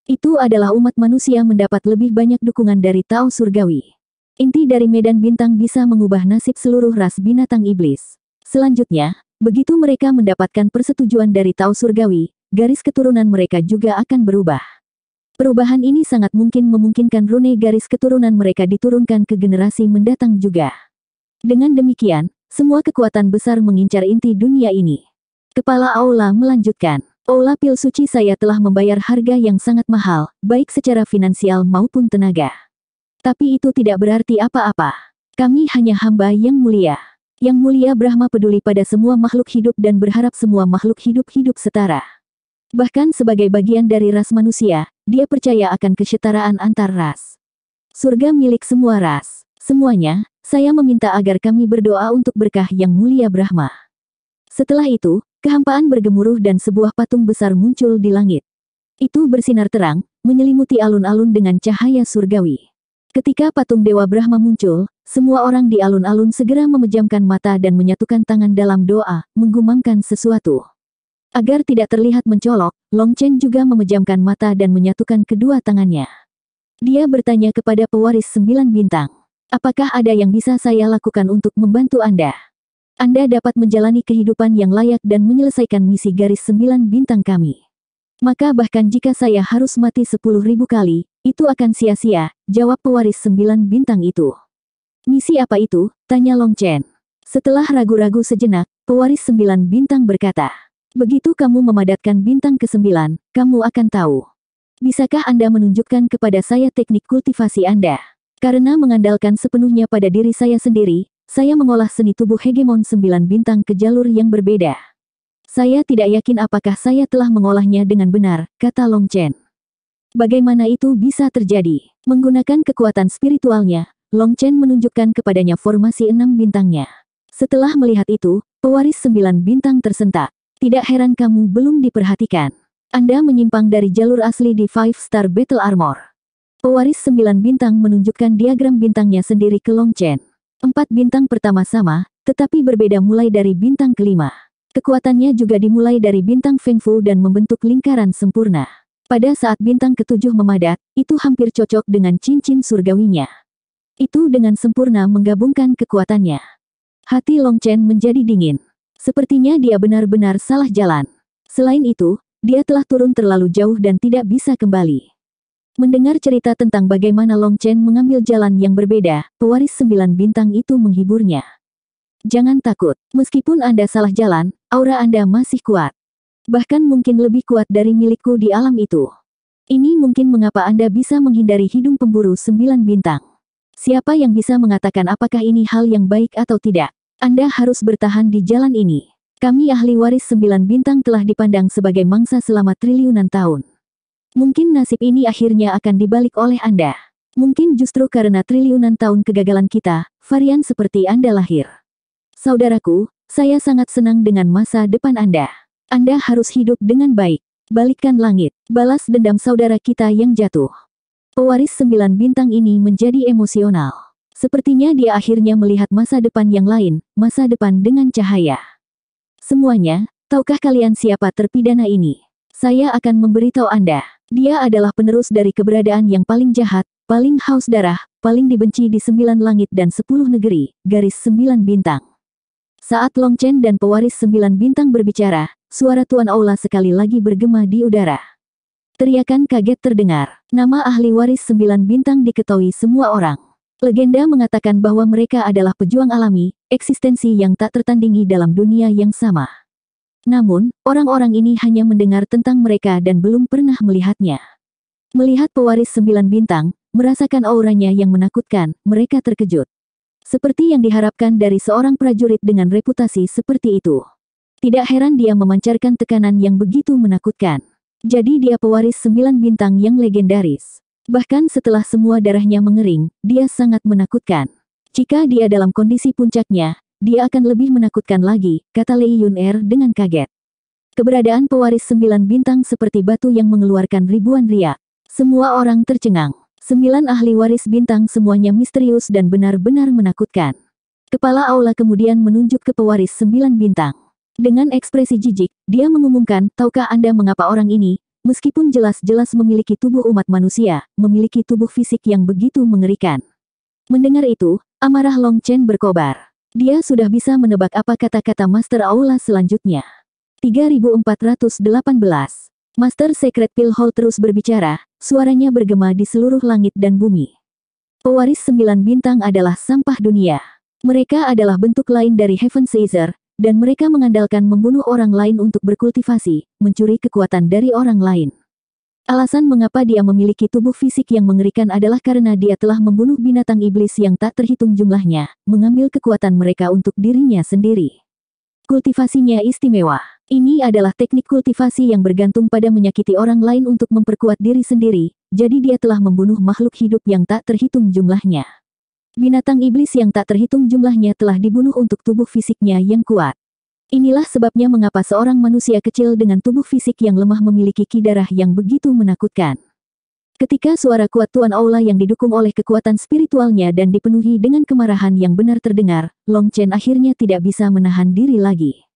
Itu adalah umat manusia mendapat lebih banyak dukungan dari Tao surgawi. Inti dari medan bintang bisa mengubah nasib seluruh ras binatang iblis. Selanjutnya, begitu mereka mendapatkan persetujuan dari Tao surgawi, garis keturunan mereka juga akan berubah. Perubahan ini sangat mungkin memungkinkan rune garis keturunan mereka diturunkan ke generasi mendatang juga. Dengan demikian, semua kekuatan besar mengincar inti dunia ini. Kepala Aula melanjutkan, Aula Pil Suci saya telah membayar harga yang sangat mahal, baik secara finansial maupun tenaga. Tapi itu tidak berarti apa-apa. Kami hanya hamba yang mulia. Yang mulia Brahma peduli pada semua makhluk hidup dan berharap semua makhluk hidup hidup setara. Bahkan sebagai bagian dari ras manusia, dia percaya akan kesetaraan antar ras. Surga milik semua ras. Semuanya, saya meminta agar kami berdoa untuk berkah yang mulia Brahma. Setelah itu, kehampaan bergemuruh dan sebuah patung besar muncul di langit. Itu bersinar terang, menyelimuti alun-alun dengan cahaya surgawi. Ketika patung Dewa Brahma muncul, semua orang di alun-alun segera memejamkan mata dan menyatukan tangan dalam doa, menggumamkan sesuatu. Agar tidak terlihat mencolok, Long Chen juga memejamkan mata dan menyatukan kedua tangannya. Dia bertanya kepada pewaris 9 bintang, "Apakah ada yang bisa saya lakukan untuk membantu Anda? Anda dapat menjalani kehidupan yang layak dan menyelesaikan misi garis 9 bintang kami. Maka bahkan jika saya harus mati 10.000 kali, itu akan sia-sia," jawab pewaris 9 bintang itu. "Misi apa itu?" tanya Long Chen. Setelah ragu-ragu sejenak, pewaris 9 bintang berkata, "Begitu kamu memadatkan bintang ke-9, kamu akan tahu. Bisakah Anda menunjukkan kepada saya teknik kultivasi Anda? Karena mengandalkan sepenuhnya pada diri saya sendiri, saya mengolah seni tubuh hegemon 9 bintang ke jalur yang berbeda. Saya tidak yakin apakah saya telah mengolahnya dengan benar," kata Long Chen. "Bagaimana itu bisa terjadi?" Menggunakan kekuatan spiritualnya, Long Chen menunjukkan kepadanya formasi 6 bintangnya. Setelah melihat itu, pewaris 9 bintang tersentak. "Tidak heran kamu belum diperhatikan. Anda menyimpang dari jalur asli di 5-star Battle Armor." Pewaris 9 bintang menunjukkan diagram bintangnya sendiri ke Long Chen. 4 bintang pertama sama, tetapi berbeda mulai dari bintang kelima. Kekuatannya juga dimulai dari bintang Feng Fu dan membentuk lingkaran sempurna. Pada saat bintang ke-7 memadat, itu hampir cocok dengan cincin surgawinya. Itu dengan sempurna menggabungkan kekuatannya. Hati Long Chen menjadi dingin. Sepertinya dia benar-benar salah jalan. Selain itu, dia telah turun terlalu jauh dan tidak bisa kembali. Mendengar cerita tentang bagaimana Long Chen mengambil jalan yang berbeda, pewaris 9 bintang itu menghiburnya. "Jangan takut, meskipun Anda salah jalan, aura Anda masih kuat. Bahkan mungkin lebih kuat dari milikku di alam itu. Ini mungkin mengapa Anda bisa menghindari hidung pemburu 9 bintang. Siapa yang bisa mengatakan apakah ini hal yang baik atau tidak? Anda harus bertahan di jalan ini. Kami ahli waris 9 bintang telah dipandang sebagai mangsa selama triliunan tahun. Mungkin nasib ini akhirnya akan dibalik oleh Anda. Mungkin justru karena triliunan tahun kegagalan kita, varian seperti Anda lahir. Saudaraku, saya sangat senang dengan masa depan Anda. Anda harus hidup dengan baik. Balikkan langit, balas dendam saudara kita yang jatuh." Pewaris 9 bintang ini menjadi emosional. Sepertinya dia akhirnya melihat masa depan yang lain, masa depan dengan cahaya. "Semuanya, tahukah kalian siapa terpidana ini? Saya akan memberitahu Anda. Dia adalah penerus dari keberadaan yang paling jahat, paling haus darah, paling dibenci di 9 langit dan 10 negeri, garis 9 bintang." Saat Long Chen dan pewaris 9 bintang berbicara, suara Tuan Aula sekali lagi bergema di udara. Teriakan kaget terdengar. Nama ahli waris 9 bintang diketahui semua orang. Legenda mengatakan bahwa mereka adalah pejuang alami, eksistensi yang tak tertandingi dalam dunia yang sama. Namun, orang-orang ini hanya mendengar tentang mereka dan belum pernah melihatnya. Melihat pewaris 9 bintang, merasakan auranya yang menakutkan, mereka terkejut. Seperti yang diharapkan dari seorang prajurit dengan reputasi seperti itu. Tidak heran dia memancarkan tekanan yang begitu menakutkan. Jadi dia pewaris 9 bintang yang legendaris. Bahkan setelah semua darahnya mengering, dia sangat menakutkan. "Jika dia dalam kondisi puncaknya, dia akan lebih menakutkan lagi," kata Lei Yun'er dengan kaget. Keberadaan pewaris 9 bintang seperti batu yang mengeluarkan ribuan riak. Semua orang tercengang. 9 ahli waris bintang semuanya misterius dan benar-benar menakutkan. Kepala Aula kemudian menunjuk ke pewaris 9 bintang. Dengan ekspresi jijik, dia mengumumkan, "Tahukah Anda mengapa orang ini, meskipun jelas-jelas memiliki tubuh umat manusia, memiliki tubuh fisik yang begitu mengerikan?" Mendengar itu, amarah Long Chen berkobar. Dia sudah bisa menebak apa kata-kata Master Aula selanjutnya. 3418. Master Secret Pill Hall terus berbicara, suaranya bergema di seluruh langit dan bumi. Pewaris 9 bintang adalah sampah dunia. Mereka adalah bentuk lain dari Heaven Seizer, dan mereka mengandalkan membunuh orang lain untuk berkultivasi, mencuri kekuatan dari orang lain. Alasan mengapa dia memiliki tubuh fisik yang mengerikan adalah karena dia telah membunuh binatang iblis yang tak terhitung jumlahnya, mengambil kekuatan mereka untuk dirinya sendiri. Kultivasinya istimewa. Ini adalah teknik kultivasi yang bergantung pada menyakiti orang lain untuk memperkuat diri sendiri, jadi dia telah membunuh makhluk hidup yang tak terhitung jumlahnya. Binatang iblis yang tak terhitung jumlahnya telah dibunuh untuk tubuh fisiknya yang kuat. Inilah sebabnya mengapa seorang manusia kecil dengan tubuh fisik yang lemah memiliki ki darah yang begitu menakutkan. Ketika suara kuat Tuan Aula yang didukung oleh kekuatan spiritualnya dan dipenuhi dengan kemarahan yang benar terdengar, Long Chen akhirnya tidak bisa menahan diri lagi.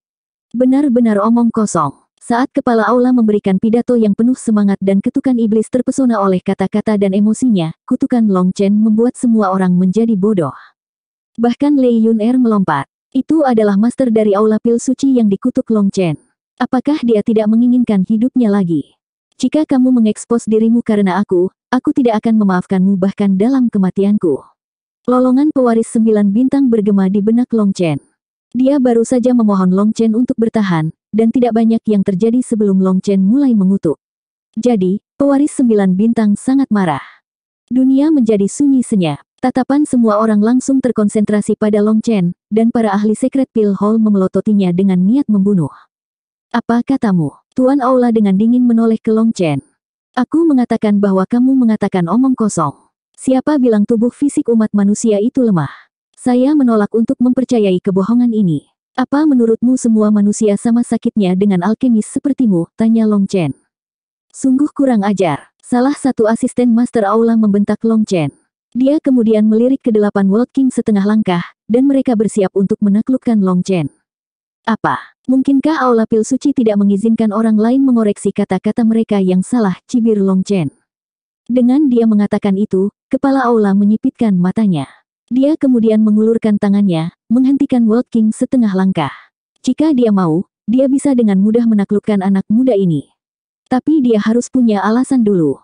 Benar-benar omong kosong. Saat kepala aula memberikan pidato yang penuh semangat dan ketukan iblis terpesona oleh kata-kata dan emosinya, kutukan Long Chen membuat semua orang menjadi bodoh. Bahkan Lei Yun'er melompat. Itu adalah master dari aula pil suci yang dikutuk Long Chen. Apakah dia tidak menginginkan hidupnya lagi? Jika kamu mengekspos dirimu karena aku tidak akan memaafkanmu bahkan dalam kematianku. Lolongan pewaris 9 bintang bergema di benak Long Chen. Dia baru saja memohon Long Chen untuk bertahan, dan tidak banyak yang terjadi sebelum Long Chen mulai mengutuk. Jadi, pewaris 9 bintang sangat marah. Dunia menjadi sunyi senyap. Tatapan semua orang langsung terkonsentrasi pada Long Chen, dan para ahli Secret Pill Hall memelototinya dengan niat membunuh. Apa katamu? Tuan Aula dengan dingin menoleh ke Long Chen. Aku mengatakan bahwa kamu mengatakan omong kosong. Siapa bilang tubuh fisik umat manusia itu lemah? Saya menolak untuk mempercayai kebohongan ini. Apa menurutmu semua manusia sama sakitnya dengan alkemis sepertimu? Tanya Long Chen. Sungguh kurang ajar. Salah satu asisten Master Aula membentak Long Chen. Dia kemudian melirik ke 8 World King setengah langkah, dan mereka bersiap untuk menaklukkan Long Chen. Apa? Mungkinkah Aula Pil Suci tidak mengizinkan orang lain mengoreksi kata-kata mereka yang salah? Cibir Long Chen. Dengan dia mengatakan itu, kepala Aula menyipitkan matanya. Dia kemudian mengulurkan tangannya, menghentikan World King setengah langkah. Jika dia mau, dia bisa dengan mudah menaklukkan anak muda ini. Tapi dia harus punya alasan dulu.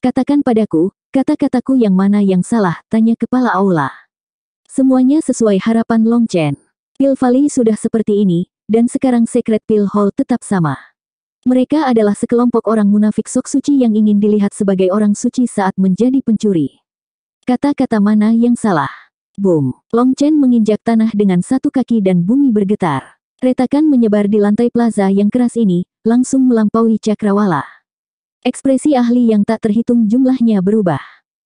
Katakan padaku, kata-kataku yang mana yang salah? Tanya kepala aula. Semuanya sesuai harapan Long Chen. Pill Valley sudah seperti ini, dan sekarang Secret Pill Hall tetap sama. Mereka adalah sekelompok orang munafik sok suci yang ingin dilihat sebagai orang suci saat menjadi pencuri. Kata-kata mana yang salah? Boom! Long Chen menginjak tanah dengan satu kaki dan bumi bergetar. Retakan menyebar di lantai plaza yang keras ini, langsung melampaui cakrawala. Ekspresi ahli yang tak terhitung jumlahnya berubah.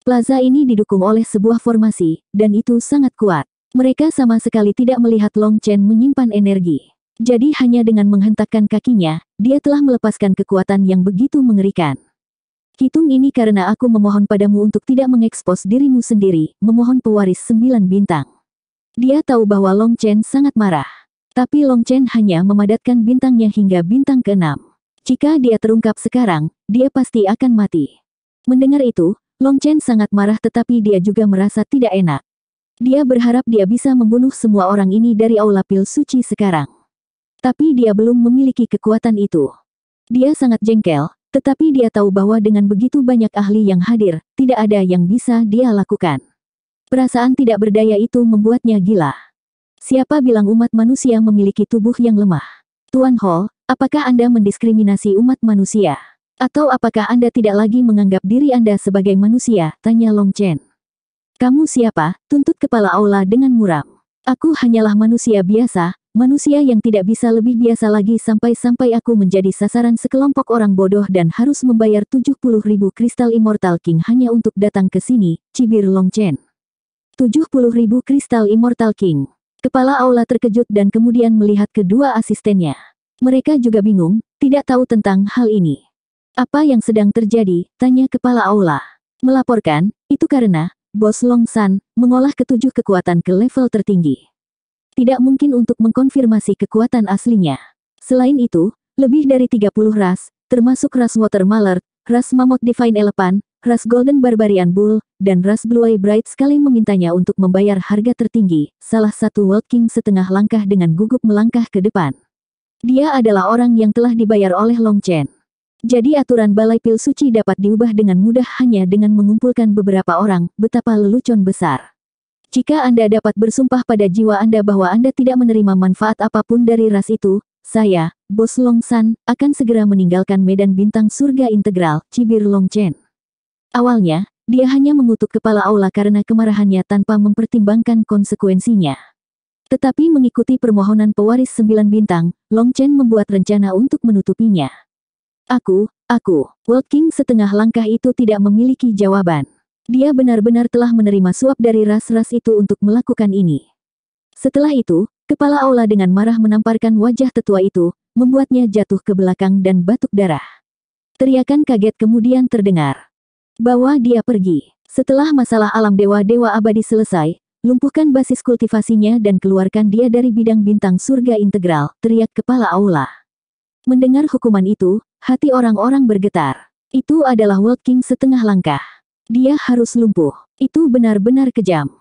Plaza ini didukung oleh sebuah formasi, dan itu sangat kuat. Mereka sama sekali tidak melihat Long Chen menyimpan energi. Jadi hanya dengan menghentakkan kakinya, dia telah melepaskan kekuatan yang begitu mengerikan. Hitung ini karena aku memohon padamu untuk tidak mengekspos dirimu sendiri, memohon pewaris 9 bintang. Dia tahu bahwa Long Chen sangat marah. Tapi Long Chen hanya memadatkan bintangnya hingga bintang ke-6. Jika dia terungkap sekarang, dia pasti akan mati. Mendengar itu, Long Chen sangat marah tetapi dia juga merasa tidak enak. Dia berharap dia bisa membunuh semua orang ini dari Aula Pil Suci sekarang. Tapi dia belum memiliki kekuatan itu. Dia sangat jengkel. Tetapi dia tahu bahwa dengan begitu banyak ahli yang hadir, tidak ada yang bisa dia lakukan. Perasaan tidak berdaya itu membuatnya gila. Siapa bilang umat manusia memiliki tubuh yang lemah? Tuan Hall, apakah Anda mendiskriminasi umat manusia? Atau apakah Anda tidak lagi menganggap diri Anda sebagai manusia? Tanya Long Chen. Kamu siapa? Tuntut kepala aula dengan muram. Aku hanyalah manusia biasa. Manusia yang tidak bisa lebih biasa lagi sampai-sampai aku menjadi sasaran sekelompok orang bodoh dan harus membayar 70.000 kristal Immortal King hanya untuk datang ke sini, cibir Long Chen. 70.000 kristal Immortal King. Kepala aula terkejut dan kemudian melihat kedua asistennya. Mereka juga bingung, tidak tahu tentang hal ini. Apa yang sedang terjadi? Tanya kepala aula. Melaporkan, itu karena Bos Long San mengolah ketujuh kekuatan ke level tertinggi. Tidak mungkin untuk mengkonfirmasi kekuatan aslinya. Selain itu, lebih dari 30 ras, termasuk ras Watermaler, ras Mammoth Divine Elephant, ras Golden Barbarian Bull, dan ras Blue Eye Bright Scale memintanya untuk membayar harga tertinggi, salah satu World King setengah langkah dengan gugup melangkah ke depan. Dia adalah orang yang telah dibayar oleh Long Chen. Jadi aturan balai pil suci dapat diubah dengan mudah hanya dengan mengumpulkan beberapa orang, betapa lelucon besar. Jika Anda dapat bersumpah pada jiwa Anda bahwa Anda tidak menerima manfaat apapun dari ras itu, saya, Bos Long San, akan segera meninggalkan medan bintang surga integral, cibir Long Chen. Awalnya, dia hanya mengutuk kepala aula karena kemarahannya tanpa mempertimbangkan konsekuensinya. Tetapi mengikuti permohonan pewaris 9 bintang, Long Chen membuat rencana untuk menutupinya. World King setengah langkah itu tidak memiliki jawaban. Dia benar-benar telah menerima suap dari ras-ras itu untuk melakukan ini. Setelah itu, kepala aula dengan marah menamparkan wajah tetua itu, membuatnya jatuh ke belakang dan batuk darah. Teriakan kaget kemudian terdengar. Bawa dia pergi. Setelah masalah alam dewa-dewa abadi selesai, lumpuhkan basis kultivasinya dan keluarkan dia dari bidang bintang surga integral, teriak kepala aula. Mendengar hukuman itu, hati orang-orang bergetar. Itu adalah World King setengah langkah. Dia harus lumpuh. Itu benar-benar kejam.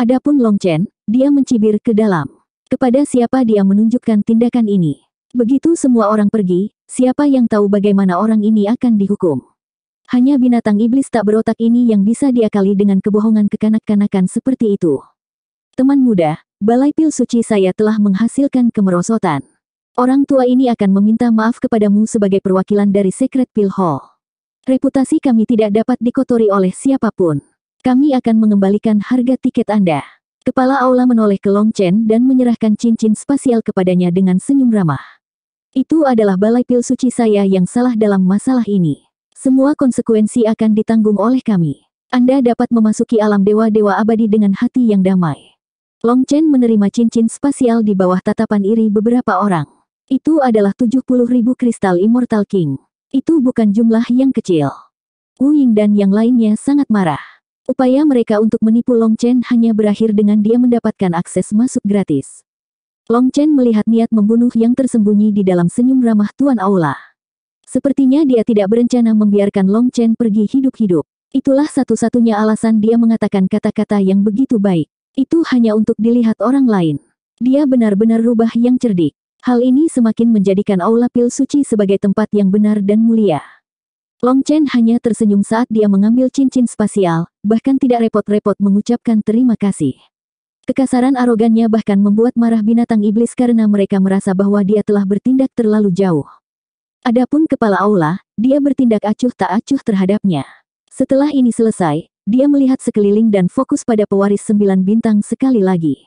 Adapun Long Chen, dia mencibir ke dalam. Kepada siapa dia menunjukkan tindakan ini? Begitu semua orang pergi, siapa yang tahu bagaimana orang ini akan dihukum? Hanya binatang iblis tak berotak ini yang bisa diakali dengan kebohongan kekanak-kanakan seperti itu. Teman muda, balai pil suci saya telah menghasilkan kemerosotan. Orang tua ini akan meminta maaf kepadamu sebagai perwakilan dari Secret Pill Hall. Reputasi kami tidak dapat dikotori oleh siapapun. Kami akan mengembalikan harga tiket Anda. Kepala aula menoleh ke Long Chen dan menyerahkan cincin spasial kepadanya dengan senyum ramah. Itu adalah balai pil suci saya yang salah dalam masalah ini. Semua konsekuensi akan ditanggung oleh kami. Anda dapat memasuki alam dewa-dewa abadi dengan hati yang damai. Long Chen menerima cincin spasial di bawah tatapan iri beberapa orang. Itu adalah 70.000 kristal Immortal King. Itu bukan jumlah yang kecil. Mu Ying dan yang lainnya sangat marah. Upaya mereka untuk menipu Long Chen hanya berakhir dengan dia mendapatkan akses masuk gratis. Long Chen melihat niat membunuh yang tersembunyi di dalam senyum ramah Tuan Aula. Sepertinya dia tidak berencana membiarkan Long Chen pergi hidup-hidup. Itulah satu-satunya alasan dia mengatakan kata-kata yang begitu baik. Itu hanya untuk dilihat orang lain. Dia benar-benar rubah yang cerdik. Hal ini semakin menjadikan aula pil suci sebagai tempat yang benar dan mulia. Long Chen hanya tersenyum saat dia mengambil cincin spasial, bahkan tidak repot-repot mengucapkan terima kasih. Kekasaran arogannya bahkan membuat marah binatang iblis karena mereka merasa bahwa dia telah bertindak terlalu jauh. Adapun kepala aula, dia bertindak acuh tak acuh terhadapnya. Setelah ini selesai, dia melihat sekeliling dan fokus pada pewaris 9 bintang sekali lagi.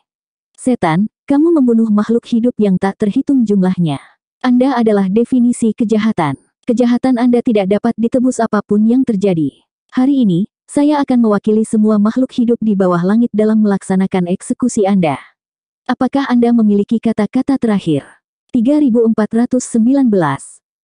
Setan, kamu membunuh makhluk hidup yang tak terhitung jumlahnya. Anda adalah definisi kejahatan. Kejahatan Anda tidak dapat ditebus apapun yang terjadi. Hari ini, saya akan mewakili semua makhluk hidup di bawah langit dalam melaksanakan eksekusi Anda. Apakah Anda memiliki kata-kata terakhir? 3419.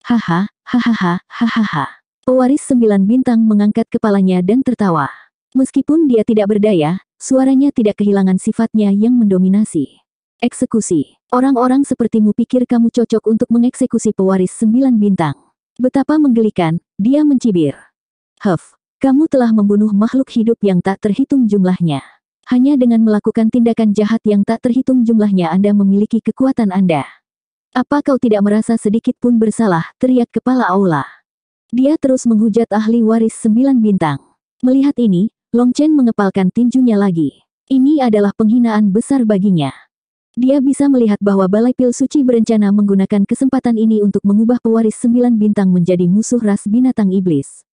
Haha, hahaha, hahaha. Pewaris 9 bintang mengangkat kepalanya dan tertawa. Meskipun dia tidak berdaya, suaranya tidak kehilangan sifatnya yang mendominasi. Eksekusi. Orang-orang sepertimu pikir kamu cocok untuk mengeksekusi pewaris 9 bintang. Betapa menggelikan, dia mencibir. Huff, kamu telah membunuh makhluk hidup yang tak terhitung jumlahnya. Hanya dengan melakukan tindakan jahat yang tak terhitung jumlahnya Anda memiliki kekuatan Anda. Apa kau tidak merasa sedikit pun bersalah, teriak kepala aula. Dia terus menghujat ahli waris 9 bintang. Melihat ini, Long Chen mengepalkan tinjunya lagi. Ini adalah penghinaan besar baginya. Dia bisa melihat bahwa balai pil suci berencana menggunakan kesempatan ini untuk mengubah pewaris 9 bintang menjadi musuh ras binatang iblis.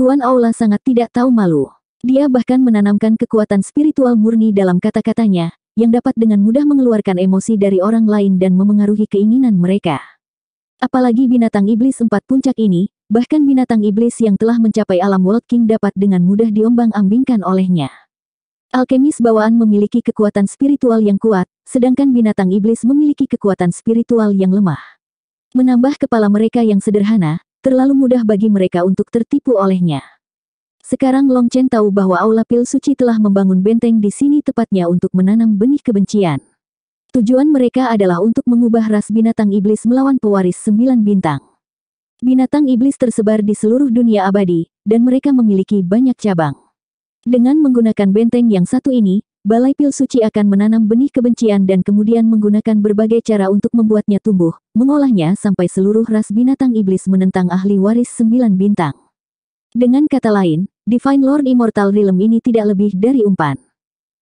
Tuan Aula sangat tidak tahu malu. Dia bahkan menanamkan kekuatan spiritual murni dalam kata-katanya, yang dapat dengan mudah mengeluarkan emosi dari orang lain dan memengaruhi keinginan mereka. Apalagi binatang iblis 4 puncak ini, bahkan binatang iblis yang telah mencapai alam World King dapat dengan mudah diombang-ambingkan olehnya. Alkemis bawaan memiliki kekuatan spiritual yang kuat, sedangkan binatang iblis memiliki kekuatan spiritual yang lemah. Menambah kepala mereka yang sederhana, terlalu mudah bagi mereka untuk tertipu olehnya. Sekarang Long Chen tahu bahwa aula pil suci telah membangun benteng di sini tepatnya untuk menanam benih kebencian. Tujuan mereka adalah untuk mengubah ras binatang iblis melawan pewaris 9 bintang. Binatang iblis tersebar di seluruh dunia abadi, dan mereka memiliki banyak cabang. Dengan menggunakan benteng yang satu ini, Balai Pil Suci akan menanam benih kebencian dan kemudian menggunakan berbagai cara untuk membuatnya tumbuh, mengolahnya sampai seluruh ras binatang iblis menentang ahli waris 9 bintang. Dengan kata lain, Divine Lord Immortal Realm ini tidak lebih dari umpan.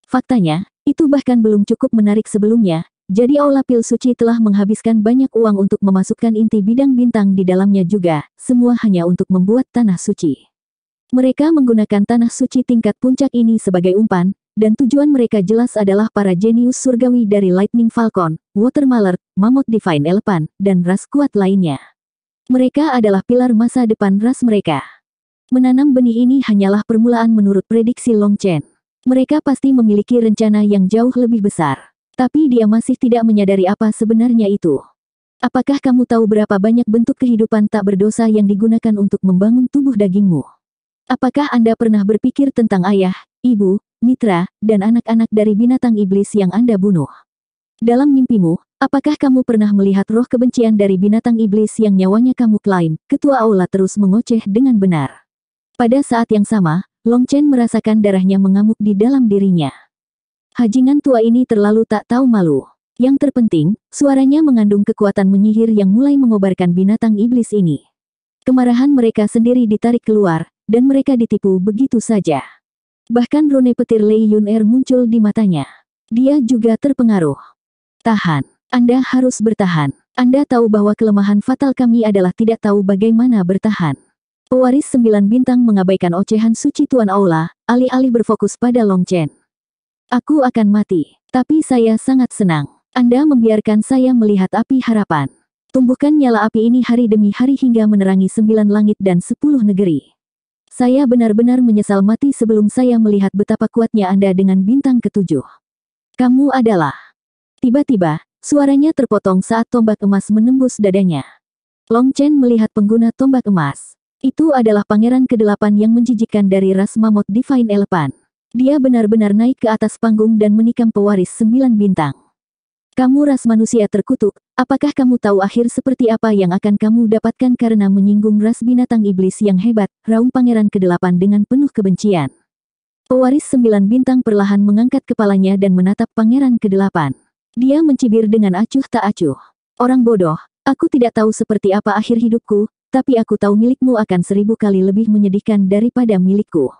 Faktanya, itu bahkan belum cukup menarik sebelumnya, jadi Aula Pil Suci telah menghabiskan banyak uang untuk memasukkan inti bidang bintang di dalamnya juga, semua hanya untuk membuat tanah suci. Mereka menggunakan tanah suci tingkat puncak ini sebagai umpan, dan tujuan mereka jelas adalah para jenius surgawi dari Lightning Falcon, Watermaler, Mammoth Divine Elephant, dan ras kuat lainnya. Mereka adalah pilar masa depan ras mereka. Menanam benih ini hanyalah permulaan menurut prediksi Long Chen. Mereka pasti memiliki rencana yang jauh lebih besar. Tapi dia masih tidak menyadari apa sebenarnya itu. Apakah kamu tahu berapa banyak bentuk kehidupan tak berdosa yang digunakan untuk membangun tubuh dagingmu? Apakah Anda pernah berpikir tentang ayah, ibu, mitra, dan anak-anak dari binatang iblis yang Anda bunuh? Dalam mimpimu, apakah kamu pernah melihat roh kebencian dari binatang iblis yang nyawanya kamu klaim? Ketua Aula terus mengoceh dengan benar. Pada saat yang sama, Long Chen merasakan darahnya mengamuk di dalam dirinya. Hajingan tua ini terlalu tak tahu malu. Yang terpenting, suaranya mengandung kekuatan menyihir yang mulai mengobarkan binatang iblis ini. Kemarahan mereka sendiri ditarik keluar, dan mereka ditipu begitu saja. Bahkan rune petir Lei Yun'er muncul di matanya. Dia juga terpengaruh. Tahan. Anda harus bertahan. Anda tahu bahwa kelemahan fatal kami adalah tidak tahu bagaimana bertahan. Pewaris 9 bintang mengabaikan ocehan suci Tuan Aula, alih-alih berfokus pada Long Chen. Aku akan mati. Tapi saya sangat senang. Anda membiarkan saya melihat api harapan. Tumbuhkan nyala api ini hari demi hari hingga menerangi 9 langit dan 10 negeri. Saya benar-benar menyesal mati sebelum saya melihat betapa kuatnya Anda dengan bintang ketujuh. Kamu adalah... Tiba-tiba, suaranya terpotong saat tombak emas menembus dadanya. Long Chen melihat pengguna tombak emas. Itu adalah pangeran ke-8 yang menjijikkan dari ras Mammoth Divine Elephant. Dia benar-benar naik ke atas panggung dan menikam pewaris 9 bintang. Kamu ras manusia terkutuk, apakah kamu tahu akhir seperti apa yang akan kamu dapatkan karena menyinggung ras binatang iblis yang hebat? Raung pangeran ke-8 dengan penuh kebencian. Pewaris 9 bintang perlahan mengangkat kepalanya dan menatap pangeran ke-8. Dia mencibir dengan acuh tak acuh. Orang bodoh, aku tidak tahu seperti apa akhir hidupku, tapi aku tahu milikmu akan 1000 kali lebih menyedihkan daripada milikku.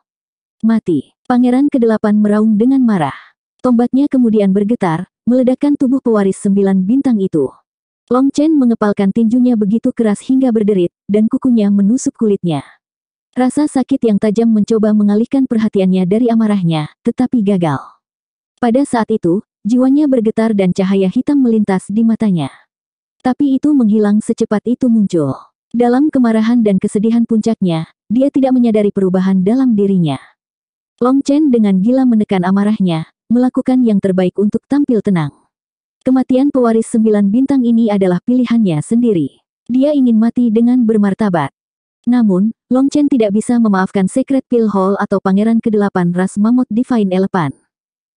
Mati. Pangeran ke-8 meraung dengan marah. Tombaknya kemudian bergetar, meledakkan tubuh pewaris 9 bintang itu. Long Chen mengepalkan tinjunya begitu keras hingga berderit, dan kukunya menusuk kulitnya. Rasa sakit yang tajam mencoba mengalihkan perhatiannya dari amarahnya, tetapi gagal. Pada saat itu, jiwanya bergetar dan cahaya hitam melintas di matanya. Tapi itu menghilang secepat itu muncul. Dalam kemarahan dan kesedihan puncaknya, dia tidak menyadari perubahan dalam dirinya. Long Chen dengan gila menekan amarahnya, melakukan yang terbaik untuk tampil tenang. Kematian pewaris 9 bintang ini adalah pilihannya sendiri. Dia ingin mati dengan bermartabat. Namun, Long Chen tidak bisa memaafkan Secret Pill Hall atau pangeran ke-8 ras Mammoth Divine Elephant.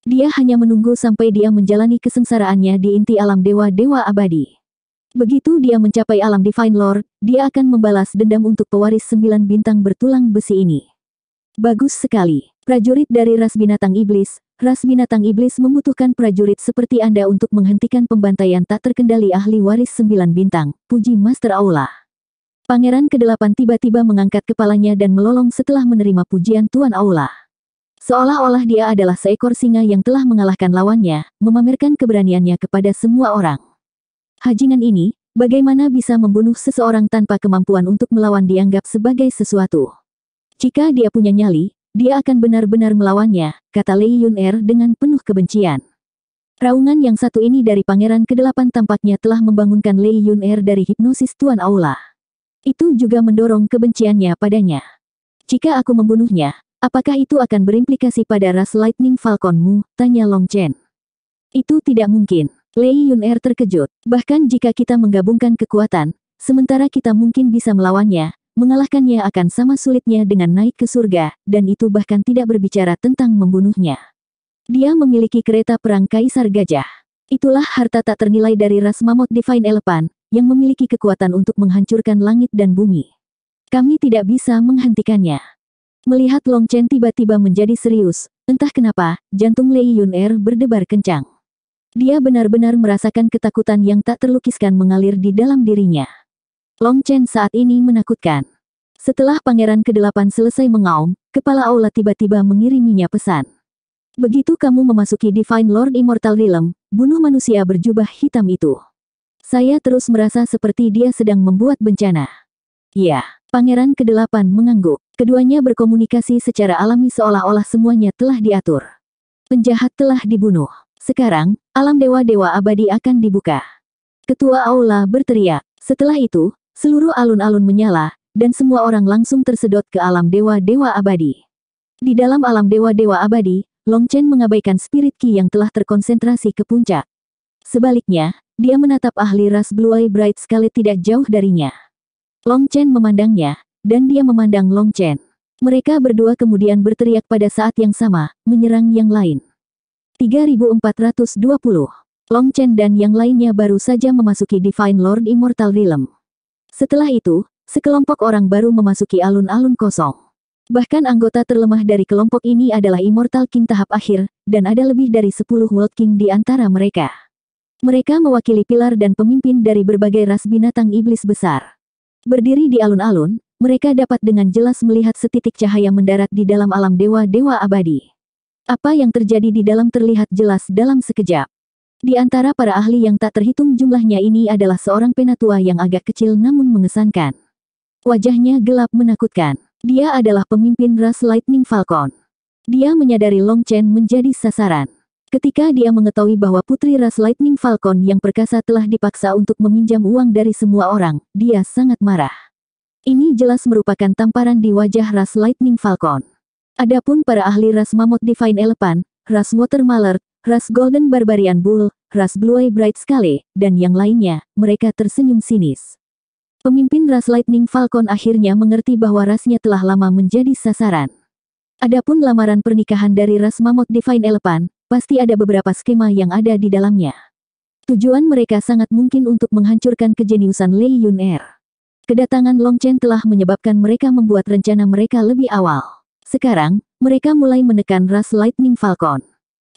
Dia hanya menunggu sampai dia menjalani kesengsaraannya di inti alam dewa-dewa abadi. Begitu dia mencapai alam Divine Lord, dia akan membalas dendam untuk pewaris 9 bintang bertulang besi ini. Bagus sekali. Prajurit dari ras binatang iblis. Ras binatang iblis membutuhkan prajurit seperti Anda untuk menghentikan pembantaian tak terkendali ahli waris 9 bintang, puji Master Aula. Pangeran ke-8 tiba-tiba mengangkat kepalanya dan melolong setelah menerima pujian Tuan Aula. Seolah-olah dia adalah seekor singa yang telah mengalahkan lawannya, memamerkan keberaniannya kepada semua orang. Hajingan ini, bagaimana bisa membunuh seseorang tanpa kemampuan untuk melawan dianggap sebagai sesuatu. Jika dia punya nyali, dia akan benar-benar melawannya, kata Lei Yun'er dengan penuh kebencian. Raungan yang satu ini dari pangeran ke-8 tampaknya telah membangunkan Lei Yun'er dari hipnosis Tuan Aula. Itu juga mendorong kebenciannya padanya. Jika aku membunuhnya, apakah itu akan berimplikasi pada ras Lightning Falconmu? Tanya Long Chen. Itu tidak mungkin. Lei Yun'er terkejut. Bahkan jika kita menggabungkan kekuatan, sementara kita mungkin bisa melawannya, mengalahkannya akan sama sulitnya dengan naik ke surga, dan itu bahkan tidak berbicara tentang membunuhnya. Dia memiliki kereta perang Kaisar Gajah. Itulah harta tak ternilai dari ras Mammoth Divine Elephant, yang memiliki kekuatan untuk menghancurkan langit dan bumi. Kami tidak bisa menghentikannya. Melihat Long Chen tiba-tiba menjadi serius, entah kenapa, jantung Lei Yun'er berdebar kencang. Dia benar-benar merasakan ketakutan yang tak terlukiskan mengalir di dalam dirinya. Long Chen saat ini menakutkan. Setelah Pangeran ke-8 selesai mengaum, Kepala Aula tiba-tiba mengiriminya pesan. Begitu kamu memasuki Divine Lord Immortal Realm, bunuh manusia berjubah hitam itu. Saya terus merasa seperti dia sedang membuat bencana. Ya, Pangeran ke-8 mengangguk. Keduanya berkomunikasi secara alami seolah-olah semuanya telah diatur. Penjahat telah dibunuh. Sekarang, alam dewa-dewa abadi akan dibuka. Ketua Aula berteriak. Setelah itu, seluruh alun-alun menyala, dan semua orang langsung tersedot ke alam dewa-dewa abadi. Di dalam alam dewa-dewa abadi, Long Chen mengabaikan spirit ki yang telah terkonsentrasi ke puncak. Sebaliknya, dia menatap ahli ras Blue Eye Bright Scale tidak jauh darinya. Long Chen memandangnya, dan dia memandang Long Chen. Mereka berdua kemudian berteriak pada saat yang sama, menyerang yang lain. 3420. Long Chen dan yang lainnya baru saja memasuki Divine Lord Immortal Realm. Setelah itu, sekelompok orang baru memasuki alun-alun kosong. Bahkan anggota terlemah dari kelompok ini adalah Immortal King tahap akhir, dan ada lebih dari 10 World King di antara mereka. Mereka mewakili pilar dan pemimpin dari berbagai ras binatang iblis besar. Berdiri di alun-alun, mereka dapat dengan jelas melihat setitik cahaya mendarat di dalam alam dewa-dewa abadi. Apa yang terjadi di dalam terlihat jelas dalam sekejap. Di antara para ahli yang tak terhitung jumlahnya ini adalah seorang penatua yang agak kecil namun mengesankan. Wajahnya gelap menakutkan. Dia adalah pemimpin ras Lightning Falcon. Dia menyadari Long Chen menjadi sasaran. Ketika dia mengetahui bahwa putri ras Lightning Falcon yang perkasa telah dipaksa untuk meminjam uang dari semua orang, dia sangat marah. Ini jelas merupakan tamparan di wajah ras Lightning Falcon. Adapun para ahli ras Mammoth Divine Elephant, ras Watermaler, ras Golden Barbarian Bull, ras Blue Eye Bright Scale, dan yang lainnya, mereka tersenyum sinis. Pemimpin ras Lightning Falcon akhirnya mengerti bahwa rasnya telah lama menjadi sasaran. Adapun lamaran pernikahan dari ras Mammoth Divine Elephant, pasti ada beberapa skema yang ada di dalamnya. Tujuan mereka sangat mungkin untuk menghancurkan kejeniusan Lei Yun'er. Kedatangan Long Chen telah menyebabkan mereka membuat rencana mereka lebih awal. Sekarang, mereka mulai menekan ras Lightning Falcon.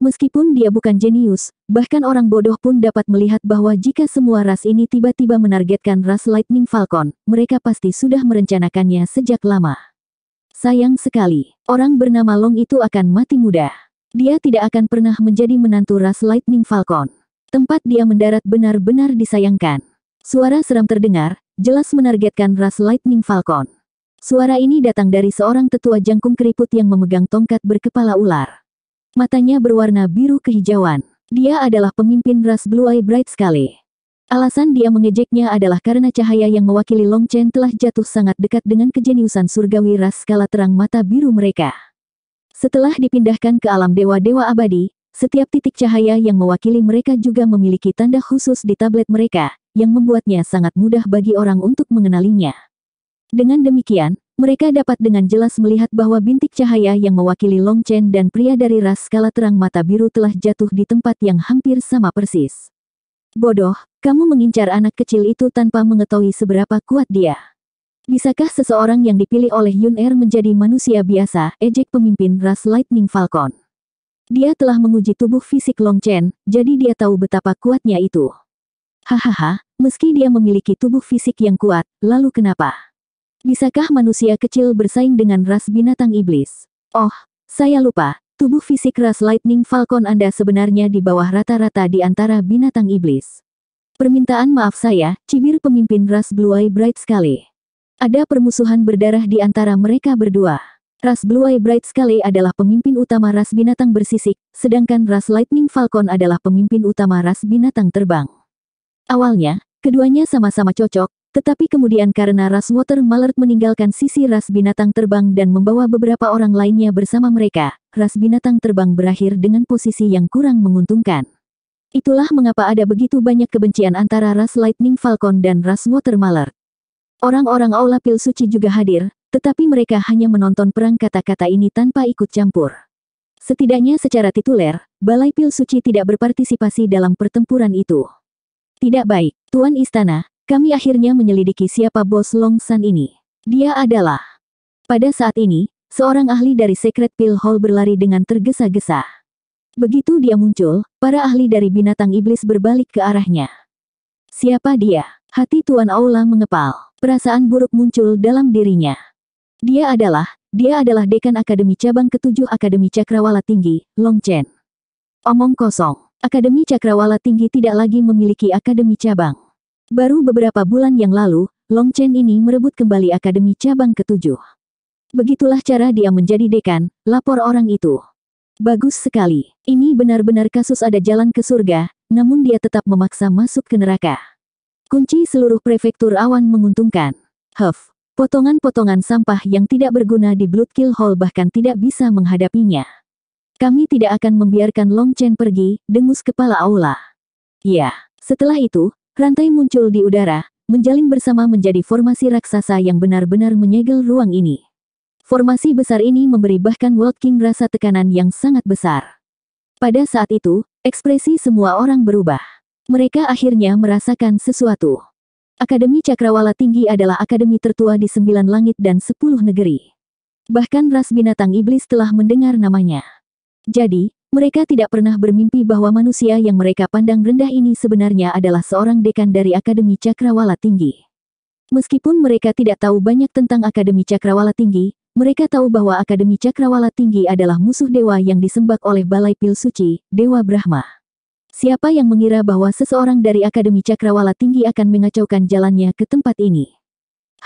Meskipun dia bukan jenius, bahkan orang bodoh pun dapat melihat bahwa jika semua ras ini tiba-tiba menargetkan ras Lightning Falcon, mereka pasti sudah merencanakannya sejak lama. Sayang sekali, orang bernama Long itu akan mati muda. Dia tidak akan pernah menjadi menantu ras Lightning Falcon. Tempat dia mendarat benar-benar disayangkan. Suara seram terdengar, jelas menargetkan ras Lightning Falcon. Suara ini datang dari seorang tetua jangkung keriput yang memegang tongkat berkepala ular. Matanya berwarna biru kehijauan. Dia adalah pemimpin ras Blue Eye Bright Scale. Alasan dia mengejeknya adalah karena cahaya yang mewakili Long Chen telah jatuh sangat dekat dengan kejeniusan surgawi ras skala terang mata biru mereka. Setelah dipindahkan ke alam dewa-dewa abadi, setiap titik cahaya yang mewakili mereka juga memiliki tanda khusus di tablet mereka, yang membuatnya sangat mudah bagi orang untuk mengenalinya. Dengan demikian, mereka dapat dengan jelas melihat bahwa bintik cahaya yang mewakili Long Chen dan pria dari ras skala terang mata biru telah jatuh di tempat yang hampir sama persis. Bodoh, kamu mengincar anak kecil itu tanpa mengetahui seberapa kuat dia. Bisakah seseorang yang dipilih oleh Yun'er menjadi manusia biasa, ejek pemimpin ras Lightning Falcon? Dia telah menguji tubuh fisik Long Chen, jadi dia tahu betapa kuatnya itu. Hahaha, meski dia memiliki tubuh fisik yang kuat, lalu kenapa? Bisakah manusia kecil bersaing dengan ras binatang iblis? Oh, saya lupa, tubuh fisik ras Lightning Falcon Anda sebenarnya di bawah rata-rata di antara binatang iblis. Permintaan maaf saya, cibir pemimpin ras Blue Eye Bright Scale. Ada permusuhan berdarah di antara mereka berdua. Ras Blue Eye Bright Scale adalah pemimpin utama ras binatang bersisik, sedangkan ras Lightning Falcon adalah pemimpin utama ras binatang terbang. Awalnya, keduanya sama-sama cocok, tetapi kemudian karena ras Watermaler meninggalkan sisi ras binatang terbang dan membawa beberapa orang lainnya bersama mereka, ras binatang terbang berakhir dengan posisi yang kurang menguntungkan. Itulah mengapa ada begitu banyak kebencian antara ras Lightning Falcon dan ras Watermaler. Orang-orang Aula Pil Suci juga hadir, tetapi mereka hanya menonton perang kata-kata ini tanpa ikut campur. Setidaknya secara tituler, Balai Pil Suci tidak berpartisipasi dalam pertempuran itu. Tidak baik, Tuan Istana, kami akhirnya menyelidiki siapa bos Long Chen ini. Dia adalah. Pada saat ini, seorang ahli dari Secret Pill Hall berlari dengan tergesa-gesa. Begitu dia muncul, para ahli dari binatang iblis berbalik ke arahnya. Siapa dia? Hati Tuan Aula mengepal. Perasaan buruk muncul dalam dirinya. Dia adalah dekan Akademi Cabang ke-7 Akademi Cakrawala Tinggi, Long Chen. Omong kosong. Akademi Cakrawala Tinggi tidak lagi memiliki Akademi Cabang. Baru beberapa bulan yang lalu, Long Chen ini merebut kembali Akademi Cabang ke-7. Begitulah cara dia menjadi dekan, lapor orang itu. Bagus sekali. Ini benar-benar kasus ada jalan ke surga, namun dia tetap memaksa masuk ke neraka. Kunci seluruh prefektur awan menguntungkan. Huff, potongan-potongan sampah yang tidak berguna di Blood Kill Hall bahkan tidak bisa menghadapinya. Kami tidak akan membiarkan Long Chen pergi, dengus kepala Aula. Ya, setelah itu, rantai muncul di udara, menjalin bersama menjadi formasi raksasa yang benar-benar menyegel ruang ini. Formasi besar ini memberi bahkan World King rasa tekanan yang sangat besar. Pada saat itu, ekspresi semua orang berubah. Mereka akhirnya merasakan sesuatu. Akademi Cakrawala Tinggi adalah akademi tertua di 9 langit dan 10 negeri. Bahkan ras binatang iblis telah mendengar namanya. Jadi, mereka tidak pernah bermimpi bahwa manusia yang mereka pandang rendah ini sebenarnya adalah seorang dekan dari Akademi Cakrawala Tinggi. Meskipun mereka tidak tahu banyak tentang Akademi Cakrawala Tinggi, mereka tahu bahwa Akademi Cakrawala Tinggi adalah musuh dewa yang disembah oleh Balai Pil Suci, Dewa Brahma. Siapa yang mengira bahwa seseorang dari Akademi Cakrawala Tinggi akan mengacaukan jalannya ke tempat ini?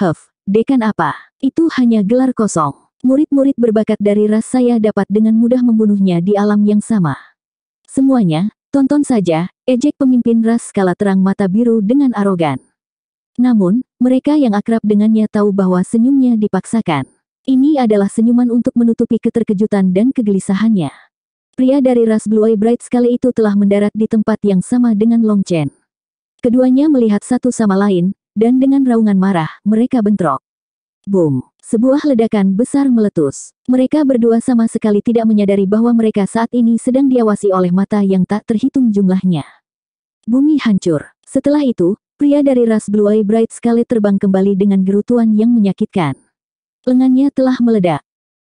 Huff, dekan apa? Itu hanya gelar kosong. Murid-murid berbakat dari ras saya dapat dengan mudah membunuhnya di alam yang sama. Semuanya, tonton saja, ejek pemimpin ras skala terang mata biru dengan arogan. Namun, mereka yang akrab dengannya tahu bahwa senyumnya dipaksakan. Ini adalah senyuman untuk menutupi keterkejutan dan kegelisahannya. Pria dari ras Blue Eye Bright Scale itu telah mendarat di tempat yang sama dengan Long Chen. Keduanya melihat satu sama lain, dan dengan raungan marah, mereka bentrok. Boom! Sebuah ledakan besar meletus. Mereka berdua sama sekali tidak menyadari bahwa mereka saat ini sedang diawasi oleh mata yang tak terhitung jumlahnya. Bumi hancur. Setelah itu, pria dari ras Blue Eye Bright Scale terbang kembali dengan gerutuan yang menyakitkan. Lengannya telah meledak.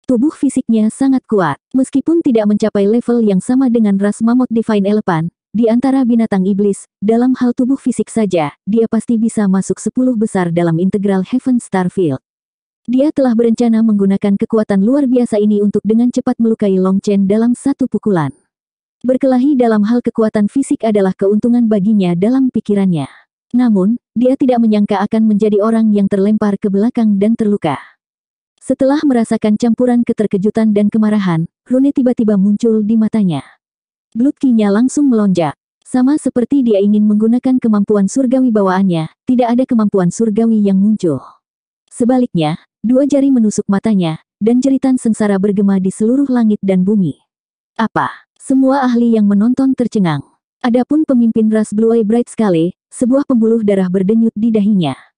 Tubuh fisiknya sangat kuat. Meskipun tidak mencapai level yang sama dengan ras Mammoth Divine Elephant, di antara binatang iblis, dalam hal tubuh fisik saja, dia pasti bisa masuk 10 besar dalam Integral Heaven Starfield. Dia telah berencana menggunakan kekuatan luar biasa ini untuk dengan cepat melukai Long Chen dalam satu pukulan. Berkelahi dalam hal kekuatan fisik adalah keuntungan baginya dalam pikirannya. Namun, dia tidak menyangka akan menjadi orang yang terlempar ke belakang dan terluka. Setelah merasakan campuran keterkejutan dan kemarahan, rune tiba-tiba muncul di matanya. Blood Kill-nya langsung melonjak. Sama seperti dia ingin menggunakan kemampuan surgawi bawaannya, tidak ada kemampuan surgawi yang muncul. Sebaliknya, dua jari menusuk matanya, dan jeritan sengsara bergema di seluruh langit dan bumi. Apa? Semua ahli yang menonton tercengang. Adapun pemimpin ras Blue Eye Bright Scale, sebuah pembuluh darah berdenyut di dahinya.